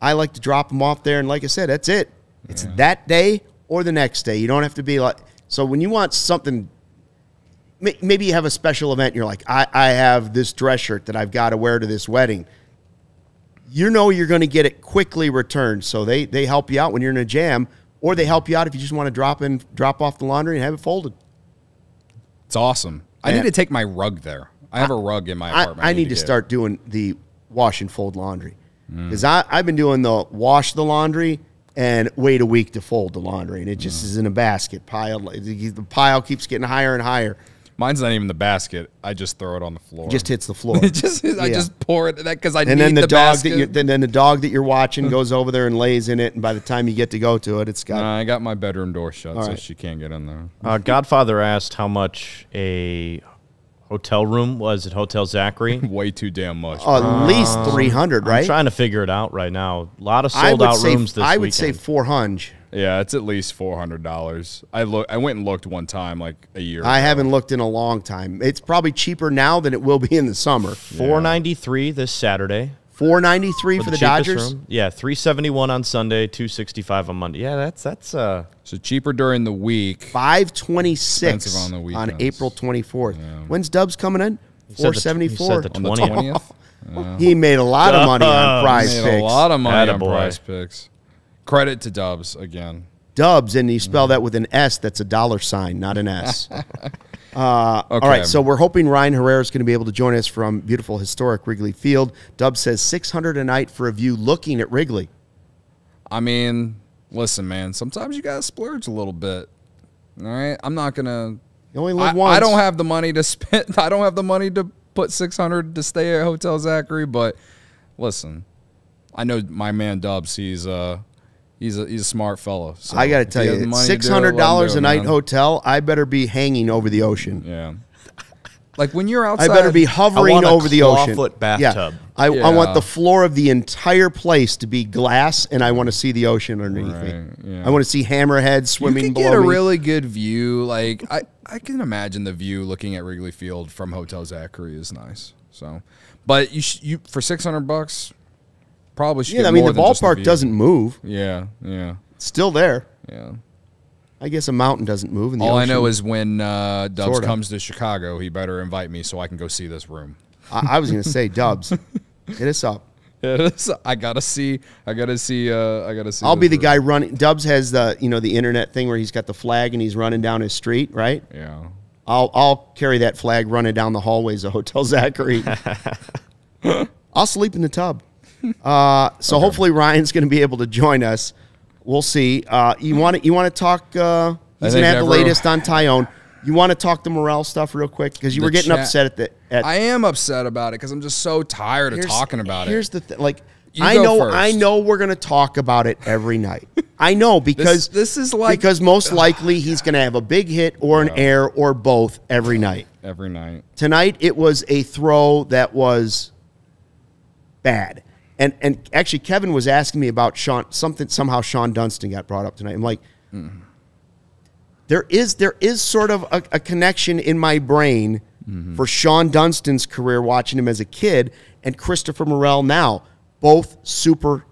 I like to drop them off there, and like I said, that's it. It's that day or the next day. You don't have to be like, so when you want something, maybe you have a special event, and you're like, I have this dress shirt that I've got to wear to this wedding. You know you're going to get it quickly returned, so they help you out when you're in a jam, or they help you out if you just want to drop off the laundry and have it folded. It's awesome. I need to take my rug there. I have a rug in my apartment. I need to start doing the wash and fold laundry. Because I've been doing the wash the laundry and wait a week to fold the laundry. And it just is in a basket pile. The pile keeps getting higher and higher. Mine's not even the basket. I just throw it on the floor. It just hits the floor. I just pour it because I need the basket. Then the dog that you're watching goes over there and lays in it. And by the time you get to go to it, it's got. I got my bedroom door shut, so she can't get in there. Godfather asked how much a hotel room was at Hotel Zachary. Way too damn much. At least 300, right? I'm trying to figure it out right now. A lot of sold out rooms this weekend. I would say 400. Yeah, it's at least $400. I went and looked one time like a year ago. I haven't looked in a long time. It's probably cheaper now than it will be in the summer. $493 this Saturday. $493 for the Dodgers. Room. Yeah, $371 on Sunday, $265 on Monday. Yeah, that's so cheaper during the week. $526 on April 24th. Yeah. When's Dubs coming in? $474 on the 20th. Yeah. He made a lot of money on PrizePicks. Made a lot of money on PrizePicks. Credit to Dubs again. Dubs, and you spell that with an S. That's a $, not an S. Okay. All right, so we're hoping Ryan Herrera is going to be able to join us from beautiful, historic Wrigley Field. Dub says $600 a night for a view looking at Wrigley. I mean, listen, man, sometimes you got to splurge a little bit. All right, I'm not going to. You only live once. I don't have the money to spend. I don't have the money to put $600 to stay at Hotel Zachary, but listen, I know my man Dubs, he's a smart fellow. So I got to tell you, $600 a night hotel, I better be hanging over the ocean. Yeah. Like when you're outside. I better be hovering over the ocean. I want a clawfoot bathtub. Yeah. I want the floor of the entire place to be glass, and I want to see the ocean underneath me. Yeah. I want to see hammerheads swimming below me. You can get a really good view. Like I can imagine the view looking at Wrigley Field from Hotel Zachary is nice. So, but you for $600 bucks. Probably should. Yeah, I mean the ballpark doesn't move. Yeah, yeah, it's still there. Yeah, I guess a mountain doesn't move. In the ocean. I know is when Dubs comes to Chicago, he better invite me so I can go see this room. I was gonna say, Dubs, hit us up. Hit us up. I gotta see. I'll be the guy running. Dubs has the the internet thing where he's got the flag and he's running down his street, right? Yeah. I'll carry that flag running down the hallways of Hotel Zachary. I'll sleep in the tub. So hopefully Ryan's going to be able to join us. We'll see. You want to talk? He's going to have the latest on Taillon. You want to talk the Morel stuff real quick because you were getting upset at that. I am upset about it because I'm just so tired of talking about it. Here's the thing, like I know we're going to talk about it every night. I know because this is like because most likely he's going to have a big hit or an error or both every night. Every night. Tonight it was a throw that was bad. And actually, Kevin was asking me about Sean. Somehow Sean Dunston got brought up tonight. I'm like, there is sort of a connection in my brain for Sean Dunstan's career, watching him as a kid, and Christopher Morel now, both super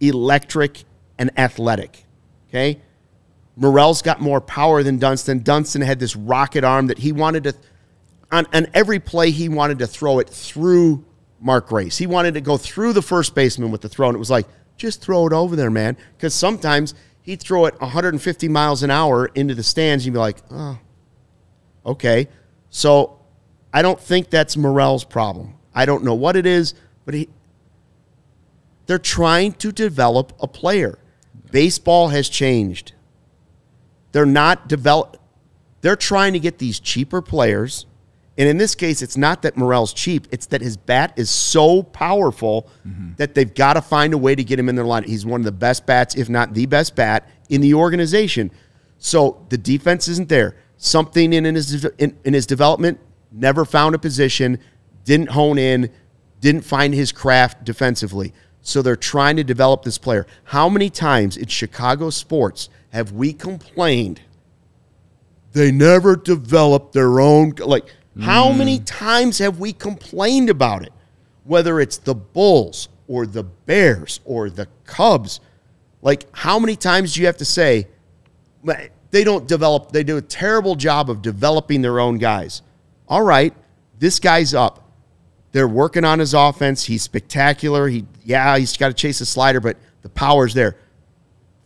electric and athletic, okay? Morel's got more power than Dunstan. Dunstan had this rocket arm that he wanted to, on every play, he wanted to throw it through Mark Grace. He wanted to go through the first baseman with the throw, and it was like, just throw it over there, man, because sometimes he'd throw it 150 miles an hour into the stands, and you'd be like, oh, okay. So I don't think that's Morel's problem. I don't know what it is, but they're trying to develop a player. Baseball has changed. They're not they're trying to get these cheaper players, and in this case, it's not that Morel's cheap. It's that his bat is so powerful that they've got to find a way to get him in their lineup. He's one of the best bats, if not the best bat, in the organization. So the defense isn't there. Something in his development, never found a position, didn't hone in, didn't find his craft defensively. So they're trying to develop this player. How many times in Chicago sports have we complained they never developed their own? Like, how many times have we complained about it? Whether it's the Bulls or the Bears or the Cubs, like, how many times do you have to say they don't develop? They do a terrible job of developing their own guys. All right, this guy's up. They're working on his offense. He's spectacular. He's got to chase a slider, but the power's there.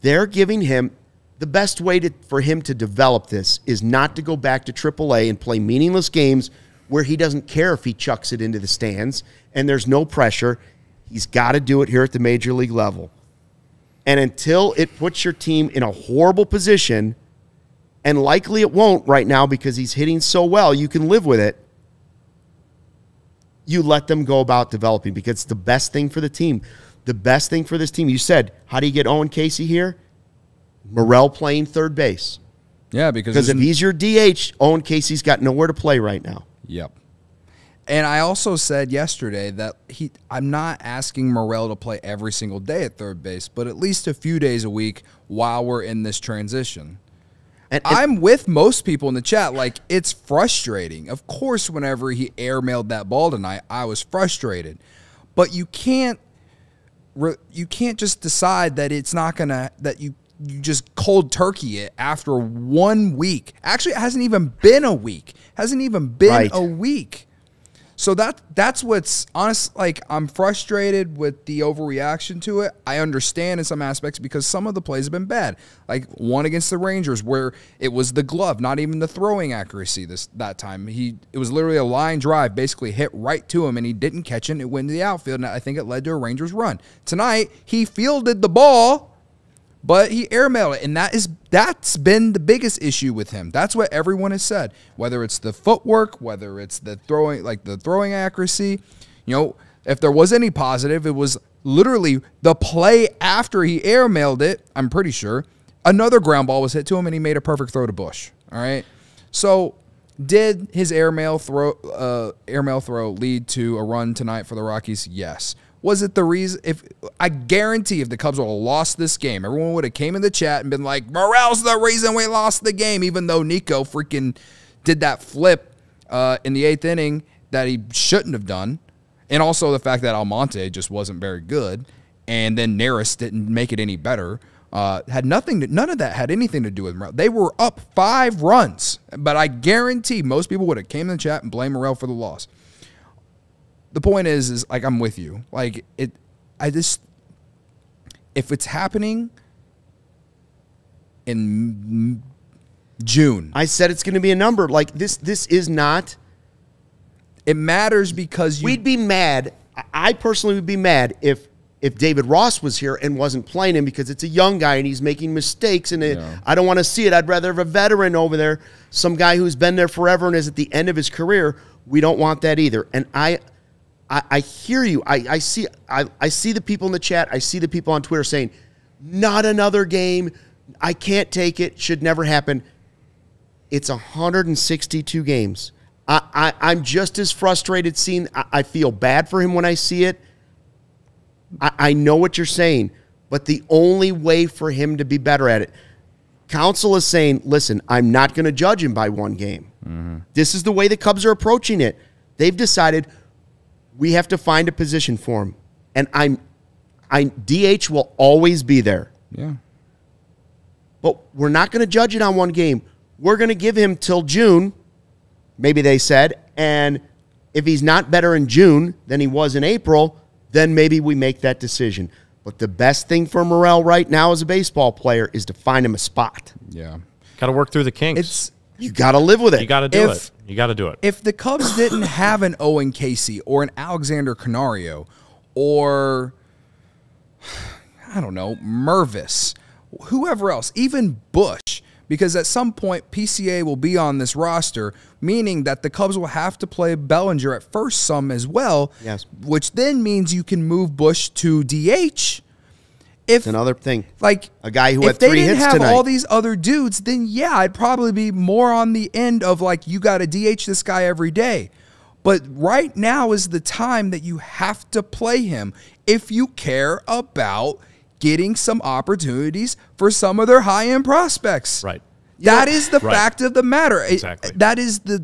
They're giving him the best way for him to develop this is not to go back to AAA and play meaningless games where he doesn't care if he chucks it into the stands and there's no pressure. He's got to do it here at the major league level. And until it puts your team in a horrible position, and likely it won't right now because he's hitting so well, you can live with it. You let them go about developing because it's the best thing for the team. The best thing for this team. You said, how do you get Owen Casey here? Morel playing third base. Yeah, because if he's your DH, Owen Casey's got nowhere to play right now. Yep. And I also said yesterday that I'm not asking Morel to play every single day at third base, but at least a few days a week while we're in this transition. And I'm with most people in the chat. Like, it's frustrating. Of course, whenever he airmailed that ball tonight, I was frustrated. But you can't just decide that it's not gonna you just cold turkey it after 1 week. Actually, it hasn't even been a week. Hasn't even been a week. So that's what's honest. Like, I'm frustrated with the overreaction to it. I understand in some aspects because some of the plays have been bad. Like one against the Rangers where it was the glove, not even the throwing accuracy that time. It was literally a line drive, basically hit right to him, and he didn't catch it. And it went to the outfield, and I think it led to a Rangers run. Tonight, he fielded the ball, but he airmailed it, and that's been the biggest issue with him. That's what everyone has said. Whether it's the footwork, whether it's the throwing, like the throwing accuracy, you know, if there was any positive, it was literally the play after he airmailed it. I'm pretty sure another ground ball was hit to him, and he made a perfect throw to Busch. All right, so did his airmail throw lead to a run tonight for the Rockies? Yes. Was it the reason? I guarantee if the Cubs would have lost this game, everyone would have came in the chat and been like, Morel's the reason we lost the game, even though Nico freaking did that flip in the 8th inning that he shouldn't have done. And also the fact that Almonte just wasn't very good, and then Neris didn't make it any better. None of that had anything to do with Morel. They were up 5 runs, but I guarantee most people would have came in the chat and blamed Morel for the loss. The point is like, I'm with you. Like, if it's happening in June, I said it's going to be a number. Like, this is not. It matters because we'd be mad. I personally would be mad if David Ross was here and wasn't playing him because it's a young guy and he's making mistakes. And I don't want to see it. I'd rather have a veteran over there, some guy who's been there forever and is at the end of his career. We don't want that either. And I hear you. I see the people in the chat. I see the people on Twitter saying, not another game. I can't take it. Should never happen. It's 162 games. I'm just as frustrated seeing. I feel bad for him when I see it. I know what you're saying, but the only way for him to be better at it, Counsell is saying, listen, I'm not going to judge him by one game. Mm-hmm. This is the way the Cubs are approaching it. They've decided we have to find a position for him. And DH will always be there. Yeah. But we're not going to judge it on one game. We're going to give him till June, maybe they said, and if he's not better in June than he was in April, then maybe we make that decision. But the best thing for Morel right now as a baseball player is to find him a spot. Yeah. Got to work through the kinks. You got to live with it. You got to do it. You got to do it. If the Cubs didn't have an Owen Casey or an Alexander Canario or, I don't know, Mervis, whoever else, even Busch, because at some point PCA will be on this roster, meaning that the Cubs will have to play Bellinger at first some as well, yes, which then means you can move Busch to DH. It's another thing. Like a guy who had 3 hits tonight. If they didn't have all these other dudes, then yeah, I'd probably be more on the end of like, you got to DH this guy every day. But right now is the time that you have to play him if you care about getting some opportunities for some of their high-end prospects. Right. That is the fact of the matter. Exactly. That is the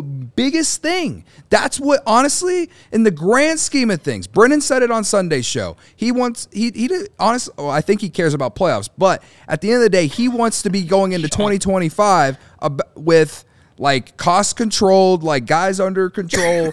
biggest thing. That's what, honestly, in the grand scheme of things, Brennan said it on Sunday's show. He wants, honestly, well, I think he cares about playoffs, but at the end of the day, he wants to be going into 2025 with like cost-controlled, like guys under control,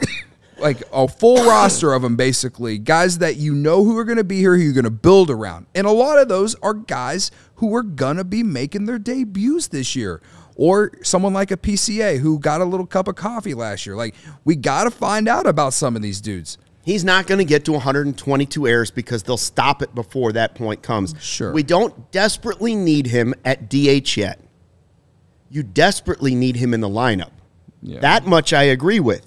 like a full roster of them, basically. Guys that you know who are going to be here, who you're going to build around. And a lot of those are guys who are going to be making their debuts this year. Or someone like a PCA who got a little cup of coffee last year. Like, we got to find out about some of these dudes. He's not going to get to 122 errors because they'll stop it before that point comes. Sure. We don't desperately need him at DH yet. You desperately need him in the lineup. Yeah. That much I agree with.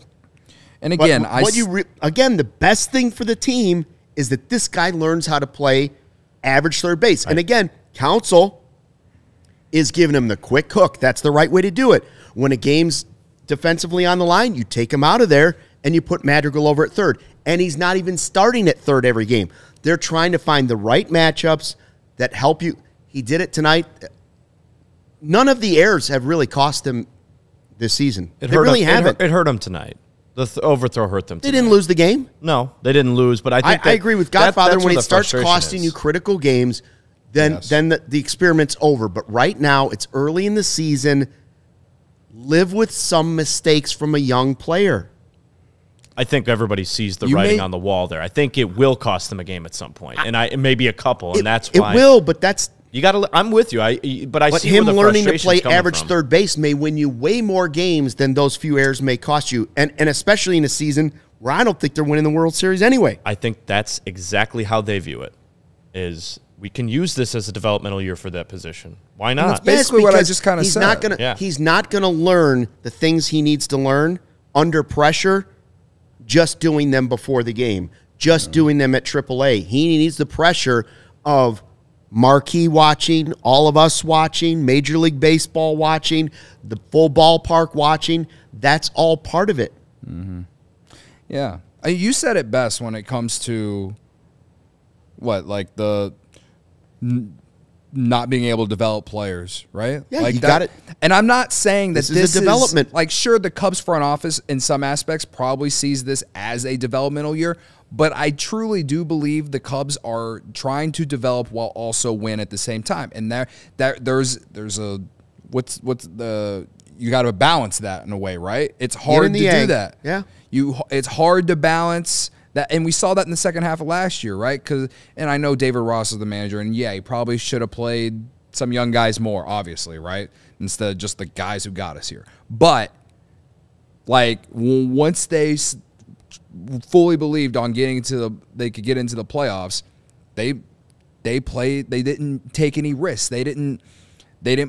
And again, the best thing for the team is that this guy learns how to play average third base. Right. And again, Counsell is giving him the quick hook. That's the right way to do it. When a game's defensively on the line, you take him out of there and you put Madrigal over at third. And he's not even starting at third every game. They're trying to find the right matchups that help you. He did it tonight. None of the errors have really cost him this season. It hurt him tonight. The overthrow hurt them. They didn't lose the game? No, they didn't lose. But I think I agree with Godfather. That's when it starts costing you critical games, then the experiment's over. But right now, it's early in the season. Live with some mistakes from a young player. I think everybody sees the writing on the wall there. I think it will cost them a game at some point, and maybe a couple, and that's why. It will, but that's... You got to. I'm with you. But see him learning to play average third base may win you way more games than those few errors may cost you, and especially in a season where I don't think they're winning the World Series anyway. I think that's exactly how they view it. Is we can use this as a developmental year for that position. Why not? That's basically what I just kind of said. He's not going to learn the things he needs to learn under pressure. Just doing them before the game. Just doing them at AAA. He needs the pressure of Marquee watching, all of us watching, Major League Baseball watching, the full ballpark watching. That's all part of it. Mm-hmm. Yeah. You said it best when it comes to, like the not being able to develop players, right? Yeah, like you got it. And I'm not saying that this is a development. Like, sure, the Cubs front office in some aspects probably sees this as a developmental year, but I truly do believe the Cubs are trying to develop while also win at the same time. And there's a you got to balance that in a way, right? It's hard to do that. Yeah, it's hard to balance that, and we saw that in the second half of last year, right? And I know David Ross is the manager, and yeah, he probably should have played some young guys more, obviously, right? Instead of just the guys who got us here. But like once they fully believed on getting into they could get into the playoffs, they played. They didn't take any risks. They didn't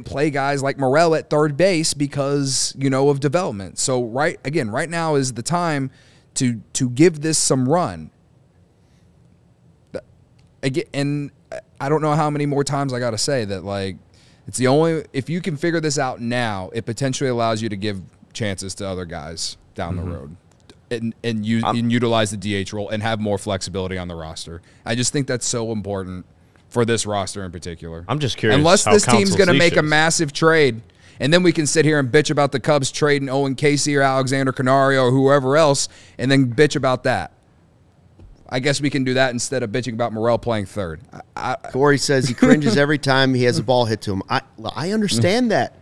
play guys like Morel at third base because of development. So right now is the time to give this some run. Again, and I don't know how many more times I got to say that, like, it's the only, if you can figure this out now, it potentially allows you to give chances to other guys down the road. And utilize the DH role and have more flexibility on the roster. I just think that's so important for this roster in particular. I'm just curious. Unless this team's going to make a massive trade, and then we can sit here and bitch about the Cubs trading Owen Casey or Alexander Canario or whoever else, and then bitch about that. I guess we can do that instead of bitching about Morel playing third. Corey says he cringes every time he has a ball hit to him. I understand that.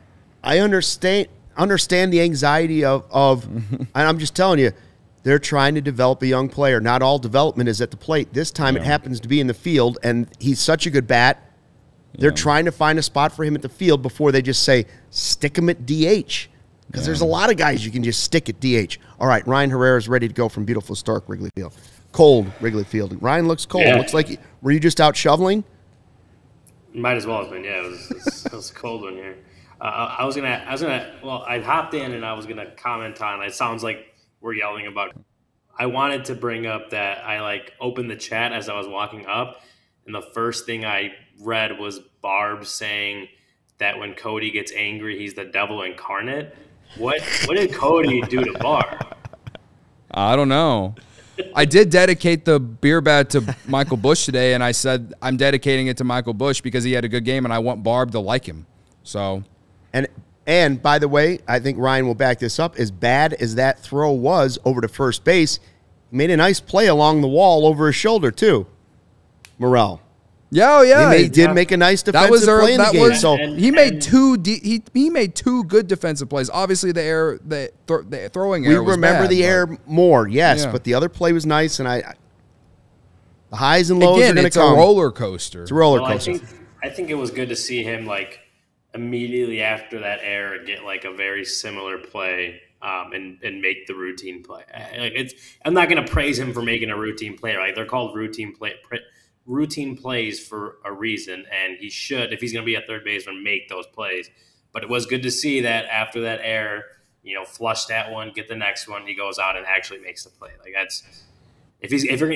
I understand the anxiety of and I'm just telling you, they're trying to develop a young player. Not all development is at the plate. This time it happens to be in the field, and he's such a good bat. They're trying to find a spot for him at the field before they just say, stick him at DH. Because there's a lot of guys you can just stick at DH. All right, Ryan Herrera's ready to go from beautiful Stark Wrigley Field. Cold Wrigley Field. Ryan looks cold. Yeah. Looks like he, were you just out shoveling? Might as well have been, yeah. It was a cold one here. I hopped in and I was gonna comment on. It sounds like we're yelling about. I wanted to bring up that I opened the chat as I was walking up, and the first thing I read was Barb saying that when Cody gets angry, he's the devil incarnate. What did Cody do to Barb? I don't know. I did dedicate the beer bat to Michael Busch today, and I said I'm dedicating it to Michael Busch because he had a good game, and I want Barb to like him. So. And by the way, I think Ryan will back this up. As bad as that throw was over to first base, he made a nice play along the wall over his shoulder too, Morel. Yeah, oh yeah, he did make a nice defensive play. That was he made two good defensive plays. Obviously, the error, the throwing error. We remember the error more, yes, but the other play was nice. And the highs and lows are going to come. It's a roller coaster. It's a roller coaster. I think it was good to see him immediately after that error get a very similar play and make the routine play. I'm not going to praise him for making a routine play. They're called routine plays for a reason, and he should, if he's going to be a third baseman, make those plays. But it was good to see that after that error, flush that one, get the next one, he goes out and actually makes the play. That's if you're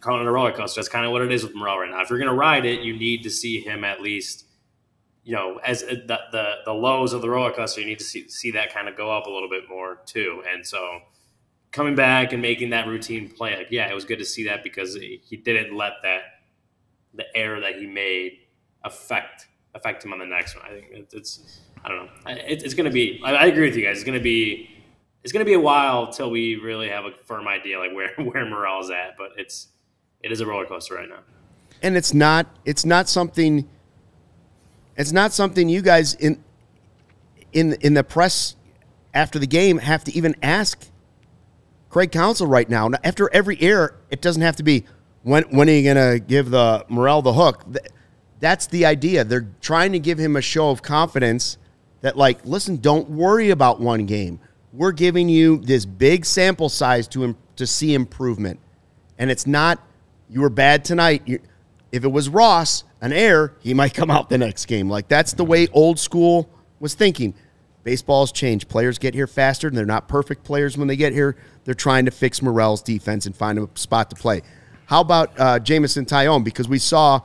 calling it a roller coaster, that's kind of what it is with Morel right now. If you're going to ride it, you need to see him at least, as the lows of the roller coaster, you need to see that kind of go up a little bit more too. And so coming back and making that routine play, it was good to see that because he didn't let the error that he made affect him on the next one. I think it's going to be. I agree with you guys. It's going to be a while till we really have a firm idea where Morel's at. But it is a roller coaster right now. And it's not something. It's not something you guys in the press after the game have to even ask Craig Counsell right now. After every error, it doesn't have to be when are you going to give Morel the hook. That's the idea. They're trying to give him a show of confidence that listen, don't worry about one game. We're giving you this big sample size to see improvement. And it's not you were bad tonight. If it was Ross, an error, he might come out the next game. That's the way old school was thinking. Baseball's changed. Players get here faster, and they're not perfect players when they get here. They're trying to fix Morel's defense and find a spot to play. How about Jameson Taillon? Because we saw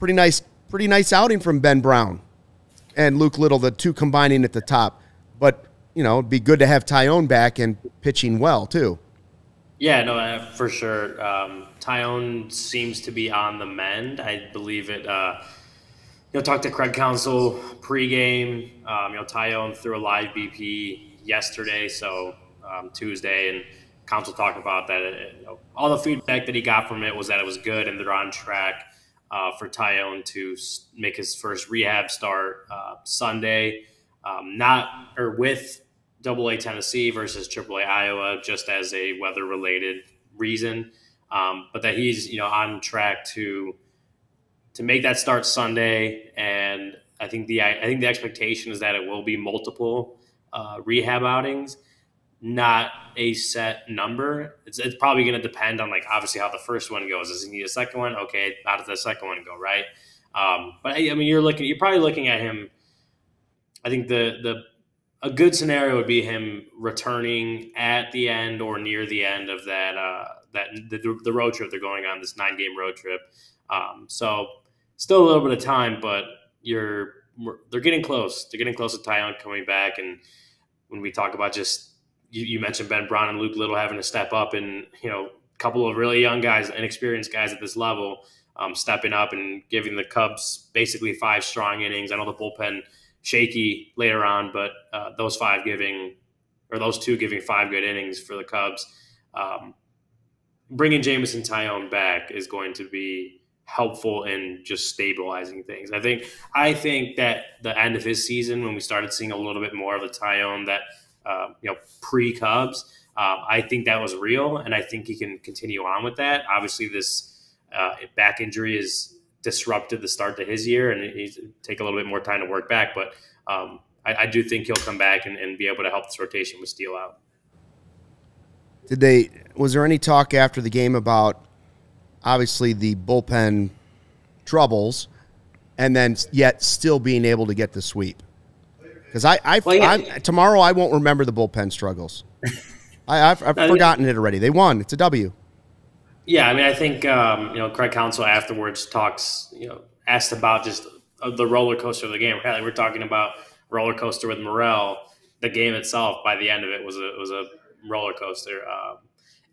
pretty nice outing from Ben Brown and Luke Little, the two combining at the top. But, it'd be good to have Taillon back and pitching well, too. Yeah, no, for sure. Taillon seems to be on the mend. I believe it. Talked to Craig Counsell pregame. Taillon threw a live BP yesterday, so Tuesday, and Counsell talked about that. All the feedback that he got from it was that it was good, and they're on track for Taillon to make his first rehab start Sunday, with Double-A Tennessee versus Triple-A Iowa, just as a weather-related reason, but that he's on track to make that start Sunday, and I think the expectation is that it will be multiple rehab outings, not a set number. It's probably going to depend on obviously how the first one goes. Does he need a second one? Okay, how does the second one go? Right, but I mean you're probably looking at him. I think a good scenario would be him returning at the end or near the end of that the road trip they're going on, this 9-game road trip. So still a little bit of time, but they're getting close. They're getting close to Taillon coming back. And when we talk about you mentioned Ben Brown and Luke Little having to step up, and a couple of really young guys, inexperienced guys at this level, stepping up and giving the Cubs basically five strong innings. I know the bullpen shaky later on, but those two giving five good innings for the Cubs. Bringing Jameson Taillon back is going to be helpful in just stabilizing things. I think that the end of his season, when we started seeing a little bit more of the Taillon that pre-Cubs, I think that was real, and I think he can continue on with that. Obviously, this back injury has disrupted the start to his year, and he's take a little bit more time to work back. But I do think he'll come back and be able to help this rotation with Steele out. Was there any talk after the game about obviously the bullpen troubles, and then yet still being able to get the sweep? Because tomorrow I won't remember the bullpen struggles. I've forgotten it already. They won. It's a W. Yeah, I mean, I think Craig Counsell afterwards asked about just the roller coaster of the game. Like we're talking about roller coaster with Morel. The game itself, by the end of it, was a roller coaster.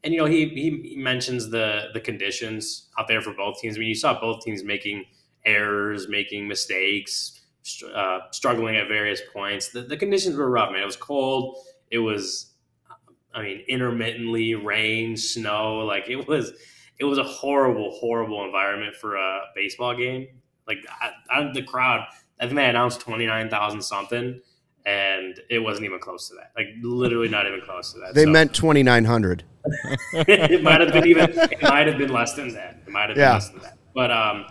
And he mentions the conditions out there for both teams. I mean, you saw both teams making errors, making mistakes, struggling at various points. The conditions were rough, man. It was cold. It was, I mean, intermittently rain, snow. Like it was a horrible, horrible environment for a baseball game. Like the crowd, I think they announced 29,000 something, and it wasn't even close to that. Like literally not even close to that. They meant 2,900. It might have been less than that. It might have been less than that. But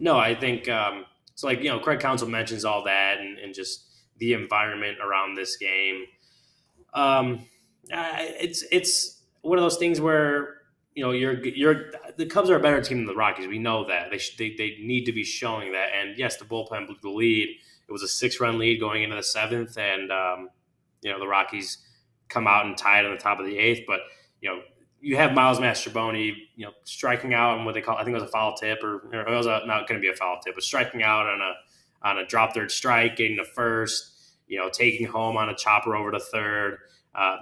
no, I think it's like Craig Counsell mentions all that and just the environment around this game. It's one of those things where the Cubs are a better team than the Rockies. We know that they need to be showing that. And yes, the bullpen blew the lead. It was a 6-run lead going into the 7th, and the Rockies come out and tie it on the top of the 8th. But you have Miles Mastroianni, striking out on what they call, I think it was a foul tip, or it was not going to be a foul tip, but striking out on a drop third strike, getting to first, taking home on a chopper over to third.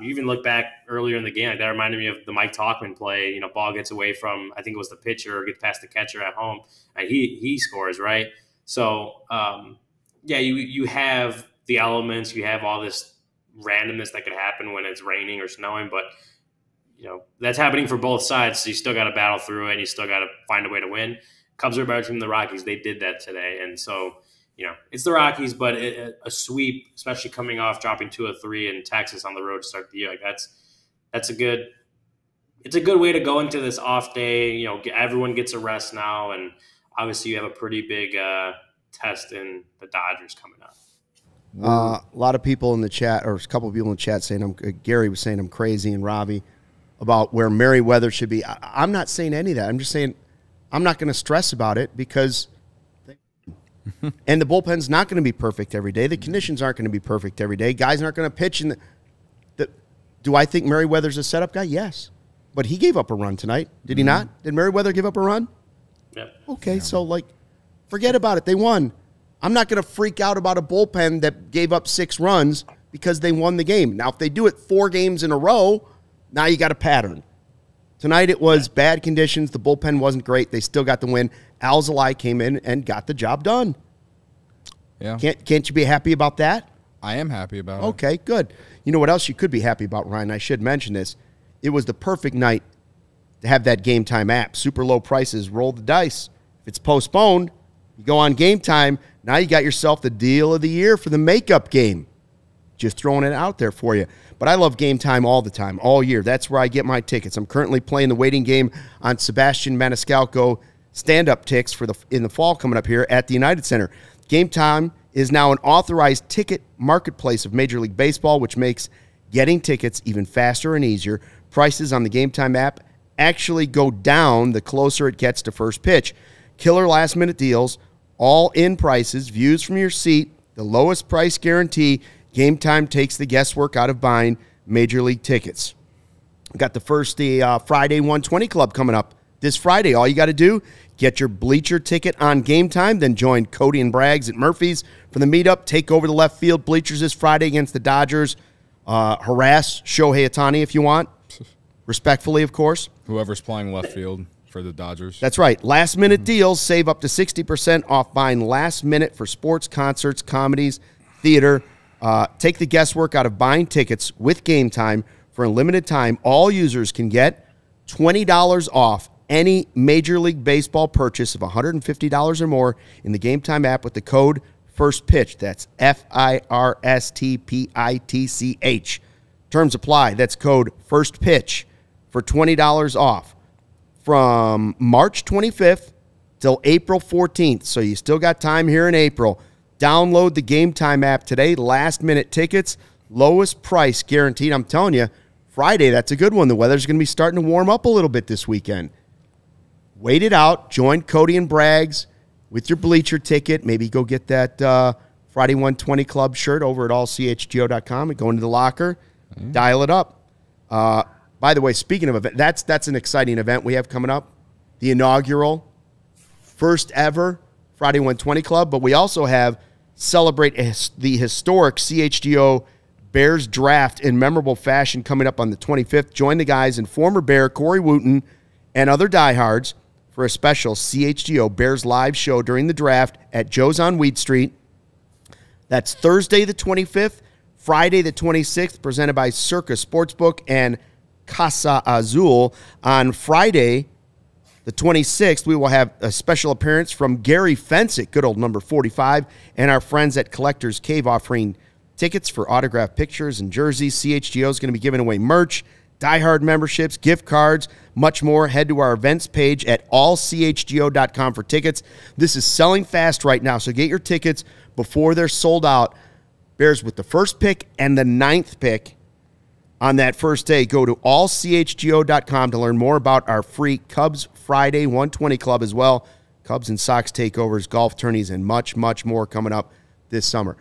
You even look back earlier in the game, like that reminded me of the Mike Tauchman play. Ball gets away from, I think it was the pitcher, or gets past the catcher at home, and he scores, right? So you have the elements, you have all this randomness that could happen when it's raining or snowing, but that's happening for both sides. So you still got to battle through it, and you still got to find a way to win. Cubs are a better team than the Rockies. They did that today, and so it's the Rockies, but a sweep, especially coming off dropping 2 of 3 in Texas on the road to start the year, like that's a good. It's a good way to go into this off day. Everyone gets a rest now, and obviously you have a pretty big test in the Dodgers coming up. A lot of people in the chat, or a couple of people in the chat, saying Gary was saying I'm crazy, and Robbie about where Merriweather should be. I'm not saying any of that. I'm just saying I'm not going to stress about it because, and the bullpen's not going to be perfect every day. The conditions aren't going to be perfect every day. Guys aren't going to pitch. In do I think Merriweather's a setup guy? Yes. But he gave up a run tonight. Did he not? Did Merriweather give up a run? Yep. Okay, so forget about it. They won. I'm not going to freak out about a bullpen that gave up 6 runs because they won the game. Now, if they do it 4 games in a row, now you got a pattern. Tonight it was bad conditions. The bullpen wasn't great. They still got the win. Alzolay came in and got the job done. Yeah. Can't you be happy about that? I am happy about it. Okay, good. You know what else you could be happy about, Ryan? I should mention this. It was the perfect night to have that Game Time app. Super low prices. Roll the dice. If it's postponed, you go on Game Time. Now you got yourself the deal of the year for the makeup game. Just throwing it out there for you. But I love Game Time all the time, all year. That's where I get my tickets. I'm currently playing the waiting game on Sebastian Maniscalco stand-up ticks in the fall coming up here at the United Center. Game Time is now an authorized ticket marketplace of Major League Baseball, which makes getting tickets even faster and easier. Prices on the Game Time app actually go down the closer it gets to first pitch. Killer last-minute deals, all-in prices, views from your seat, the lowest price guarantee. Game Time takes the guesswork out of buying Major League tickets. We've got the Friday 120 Club coming up this Friday. All you got to do, get your bleacher ticket on Game Time, then join Cody and Braggs at Murphy's for the meetup. Take over the left field bleachers this Friday against the Dodgers. Harass Shohei Ohtani if you want. Respectfully, of course. Whoever's playing left field. for the Dodgers. That's right. Last-minute deals. Save up to 60% off buying last-minute for sports, concerts, comedies, theater. Take the guesswork out of buying tickets with Game Time. For a limited time, all users can get $20 off any Major League Baseball purchase of $150 or more in the Game Time app with the code FIRSTPITCH. That's FIRSTPITCH. Terms apply. That's code FIRSTPITCH for $20 off from March 25th till April 14th. So you still got time here in April. Download the Game Time app today. Last-minute tickets, lowest price guaranteed. I'm telling you, Friday, that's a good one. The weather's going to be starting to warm up a little bit this weekend. Wait it out. Join Cody and Braggs with your bleacher ticket. Maybe go get that Friday 120 Club shirt over at allchgo.com and go into the locker, dial it up. By the way, speaking of event, that's an exciting event we have coming up. The inaugural, first ever Friday 120 Club. But we also have Celebrate the historic CHGO Bears draft in memorable fashion coming up on the 25th. Join the guys and former Bear Corey Wooten and other diehards for a special CHGO Bears live show during the draft at Joe's on Weed Street. That's Thursday the 25th, Friday the 26th, presented by Circa Sportsbook and Casa Azul. On Friday the 26th, we will have a special appearance from Gary Fensick, good old number 45, and our friends at Collector's Cave offering tickets for autographed pictures and jerseys. CHGO is going to be giving away merch, diehard memberships, gift cards, much more. Head to our events page at allchgo.com for tickets. This is selling fast right now, so get your tickets before they're sold out. Bears with the first pick and the 9th pick on that first day. Go to allchgo.com to learn more about our free Cubs Friday 120 Club as well. Cubs and Sox takeovers, golf tourneys, and much, much more coming up this summer.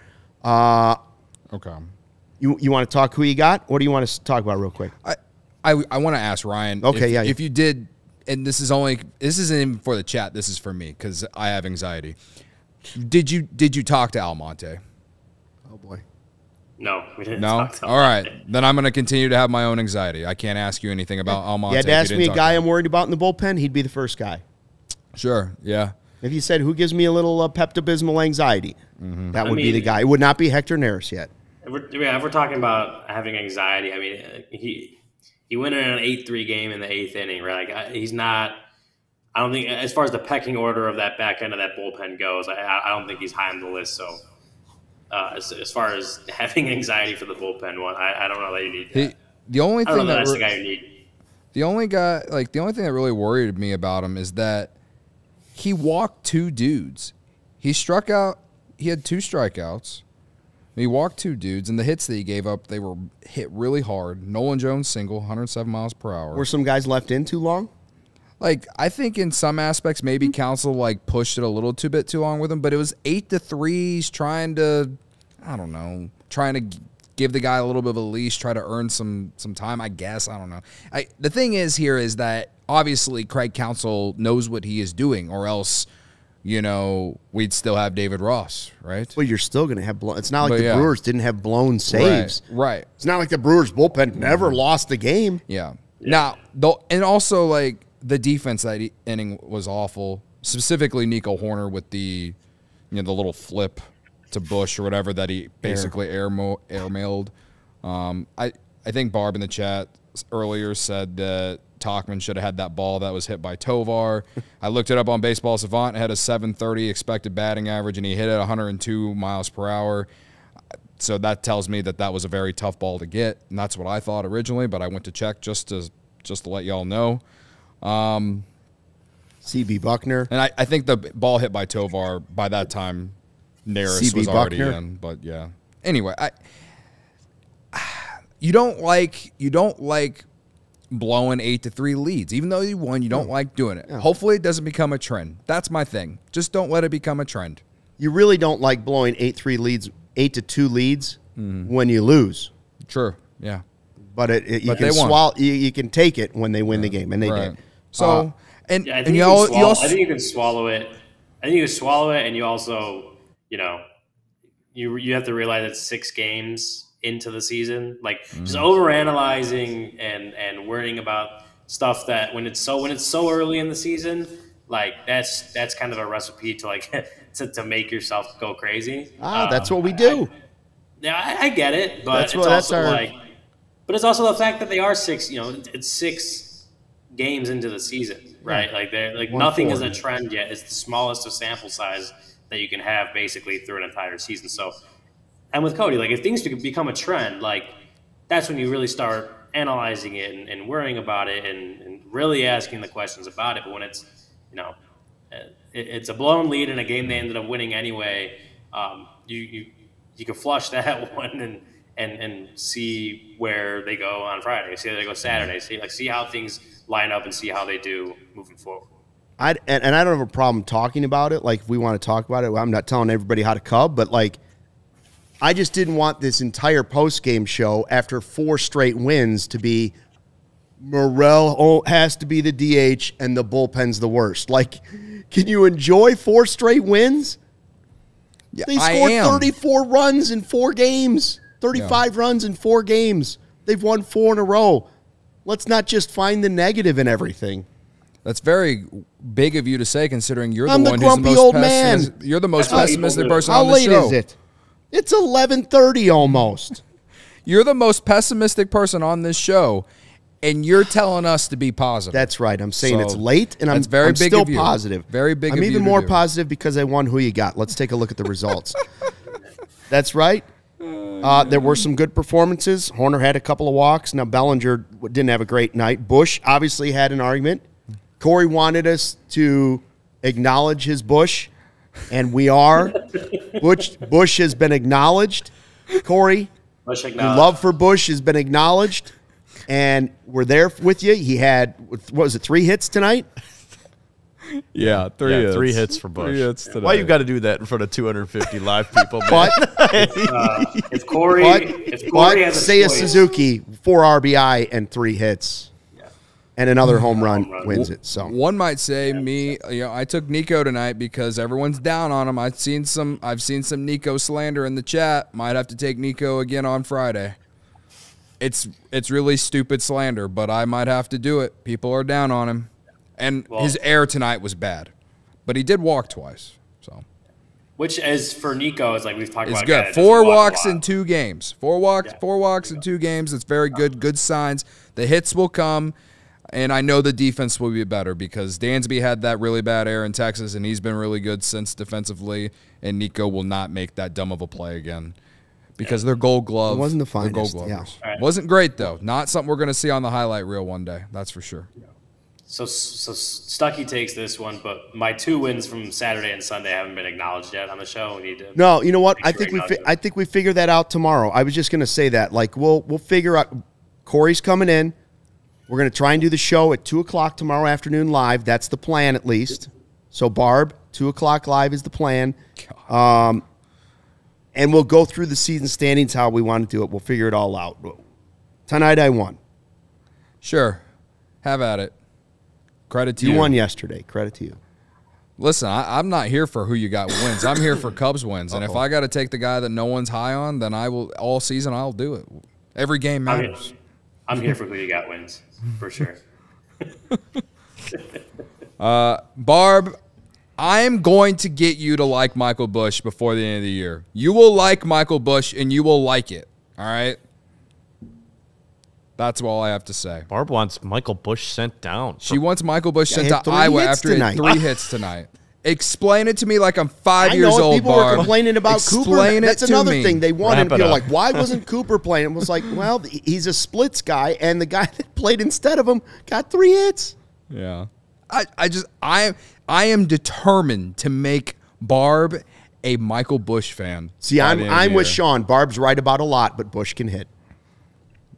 Okay. You want to talk who you got? What do you want to talk about real quick? I want to ask Ryan. Okay, if you did, and this isn't even for the chat. This is for me because I have anxiety. Did you talk to Almonte? Oh boy, no, we didn't. No, talk to all right. Then I'm going to continue to have my own anxiety. I can't ask you anything about Almonte. Yeah, to ask me a guy I'm worried about in the bullpen, he'd be the first guy. Sure. Yeah. If you said who gives me a little Pepto-Bismol anxiety, that would be the guy. It would not be Hector Neris yet. If we're talking about having anxiety, I mean, he went in an 8-3 game in the 8th inning, right? Like, I don't think, as far as the pecking order of that back end of that bullpen goes, I don't think he's high on the list. So as far as having anxiety for the bullpen one, I don't know that you need that. The guy you need. The only thing that really worried me about him is that he walked two dudes. He struck out. He had two strikeouts. He walked two dudes, and the hits that he gave up, they were hit really hard. Nolan Jones single, 107 miles per hour. Were some guys left in too long? Like, I think in some aspects, maybe Counsell, like, pushed it a little bit too long with him, but it was 8-3s trying to, I don't know, trying to give the guy a little bit of a leash, try to earn some time, I guess. I don't know. The thing is here is that, obviously, Craig Counsell knows what he is doing, or else – you know, we'd still have David Ross, right? Well, you're still going to have blown. It's not like the Brewers didn't have blown saves. Right. It's not like the Brewers bullpen never lost the game. Yeah. Now, though, and also, like, the defense that inning was awful, specifically Nico Hoerner with the, you know, the little flip to Busch or whatever that he basically airmailed. I think Barb in the chat earlier said that Tauchman should have had that ball that was hit by Tovar. I looked it up on Baseball Savant. It had a 730 expected batting average, and he hit it 102 miles per hour. So that tells me that that was a very tough ball to get, and that's what I thought originally, but I went to check just to let y'all know. CB Buckner. And I think the ball hit by Tovar by that time. Neris was already in, but yeah. Anyway, you don't like blowing 8-3 leads. Even though you won, you don't like doing it. Yeah. Hopefully it doesn't become a trend. That's my thing. Just don't let it become a trend. You really don't like blowing 8-3 leads, 8-2 leads when you lose. Sure. Yeah. But you can take it when they win the game, and they did. So I think you can swallow it. I think you can swallow it, and you also, you know, you have to realize it's 6 games into the season. Like, just overanalyzing and worrying about stuff that when it's so early in the season, like that's kind of a recipe to like to make yourself go crazy. That's what we do. I get it, but it's also the fact that they are six. You know, it's six games into the season, right? Yeah. Like nothing is a trend yet. It's the smallest of sample size that you can have basically through an entire season. So, and with Cody, like if things could become a trend, like that's when you really start analyzing it and worrying about it and really asking the questions about it. But when it's, you know, it's a blown lead in a game they ended up winning anyway, you can flush that one and see where they go on Friday, see how they go Saturday, see how things line up and see how they do moving forward. And I don't have a problem talking about it. Like, if we want to talk about it, I'm not telling everybody how to Cub, but like, I just didn't want this entire post-game show after 4 straight wins to be Morel has to be the DH and the bullpen's the worst. Like, can you enjoy 4 straight wins? Yeah, they scored 34 runs in 4 games, 35 runs in 4 games. They've won 4 in a row. Let's not just find the negative in everything. That's very big of you to say, considering you're the one who's the most pessimistic. You're the most pessimistic person on the show. How late is it? It's 11:30 almost. You're the most pessimistic person on this show, and you're telling us to be positive. That's right. I'm saying it's late, and I'm still positive. Very big. I'm even more positive because I won. Who you got? Let's take a look at the results. That's right. There were some good performances. Hoerner had a couple of walks. Now Bellinger didn't have a great night. Busch obviously had an argument. Corey wanted us to acknowledge his Busch. And we are. Busch has been acknowledged. Corey, your love for Busch has been acknowledged. And we're there with you. He had, what was it, 3 hits tonight? Yeah, 3 hits for Busch. 3 hits tonight. Why you got to do that in front of 250 live people? Man? But if Corey has Seiya Suzuki, 4 RBI and 3 hits. And another home run wins it. So one might say, I took Nico tonight because everyone's down on him. I've seen some Nico slander in the chat. Might have to take Nico again on Friday. It's really stupid slander, but I might have to do it. People are down on him, and his air tonight was bad, but he did walk twice. So, which is for Nico is like we've talked about. It's good. 4 walks in 2 games. 4 walks. Yeah. 4 walks in 2 games. It's very good. Good signs. The hits will come. And I know the defense will be better because Dansby had that really bad air in Texas, and he's been really good since defensively. And Nico will not make that dumb of a play again because their Gold Glove wasn't the finest. Yeah. Right. Wasn't great though. Not something we're going to see on the highlight reel one day. That's for sure. Yeah. So Stucky takes this one, but my 2 wins from Saturday and Sunday haven't been acknowledged yet on the show. We need to. No, you know what? I think we figure that out tomorrow. I was just going to say that. Like we'll figure out. Corey's coming in. We're going to try and do the show at 2 o'clock tomorrow afternoon live. That's the plan, at least. So, Barb, 2 o'clock live is the plan. And we'll go through the season standings how we want to do it. We'll figure it all out. Tonight I won. Sure. Have at it. Credit to you. You won yesterday. Credit to you. Listen, I'm not here for who you got wins. I'm here for Cubs wins. And if I got to take the guy that no one's high on, then I will. All season I'll do it. Every game matters. I'm here for who you got wins. For sure. Barb, I am going to get you to like Michael Busch before the end of the year. You will like Michael Busch, and you will like it. All right? That's all I have to say. Barb wants Michael Busch sent down. She wants Michael Busch sent to Iowa after he had 3 hits tonight. Explain it to me like I'm 5 years old, people Barb. Were complaining about Cooper. That's another thing. They wanted to be like, why wasn't Cooper playing? It was like, well, he's a splits guy, and the guy that played instead of him got 3 hits. Yeah. I am determined to make Barb a Michael Busch fan. See, I'm with Sean. Barb's right about a lot, but Busch can hit.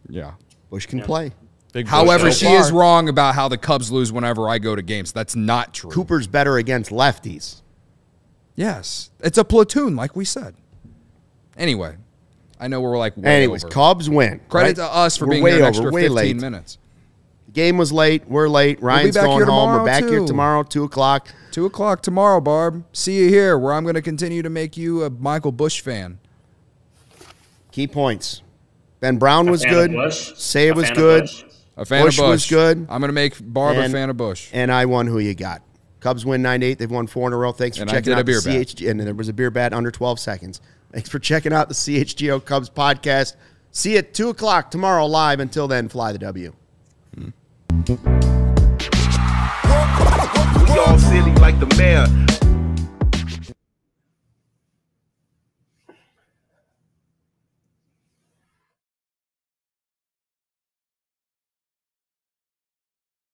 Yeah. Busch can play. However, she is wrong about how the Cubs lose whenever I go to games. That's not true. Cooper's better against lefties. Yes. It's a platoon, like we said. Anyway, I know we're like way over. Cubs win. Credit to us for being here an extra 15 minutes. The game was late. We're late. Ryan's going home. We're back here tomorrow, 2 o'clock. 2 o'clock tomorrow, Barb. See you here, where I'm going to continue to make you a Michael Busch fan. Key points. Ben Brown was good. Seiya was good. A fan Busch of Busch was good. I'm going to make Barb a fan of Busch. And I won who you got. Cubs win 9-8. They've won 4 in a row. Thanks for checking out the CHGO. And there was a beer bat under 12 seconds. Thanks for checking out the CHGO Cubs podcast. See you at 2 o'clock tomorrow live. Until then, fly the W. We all silly like the mayor.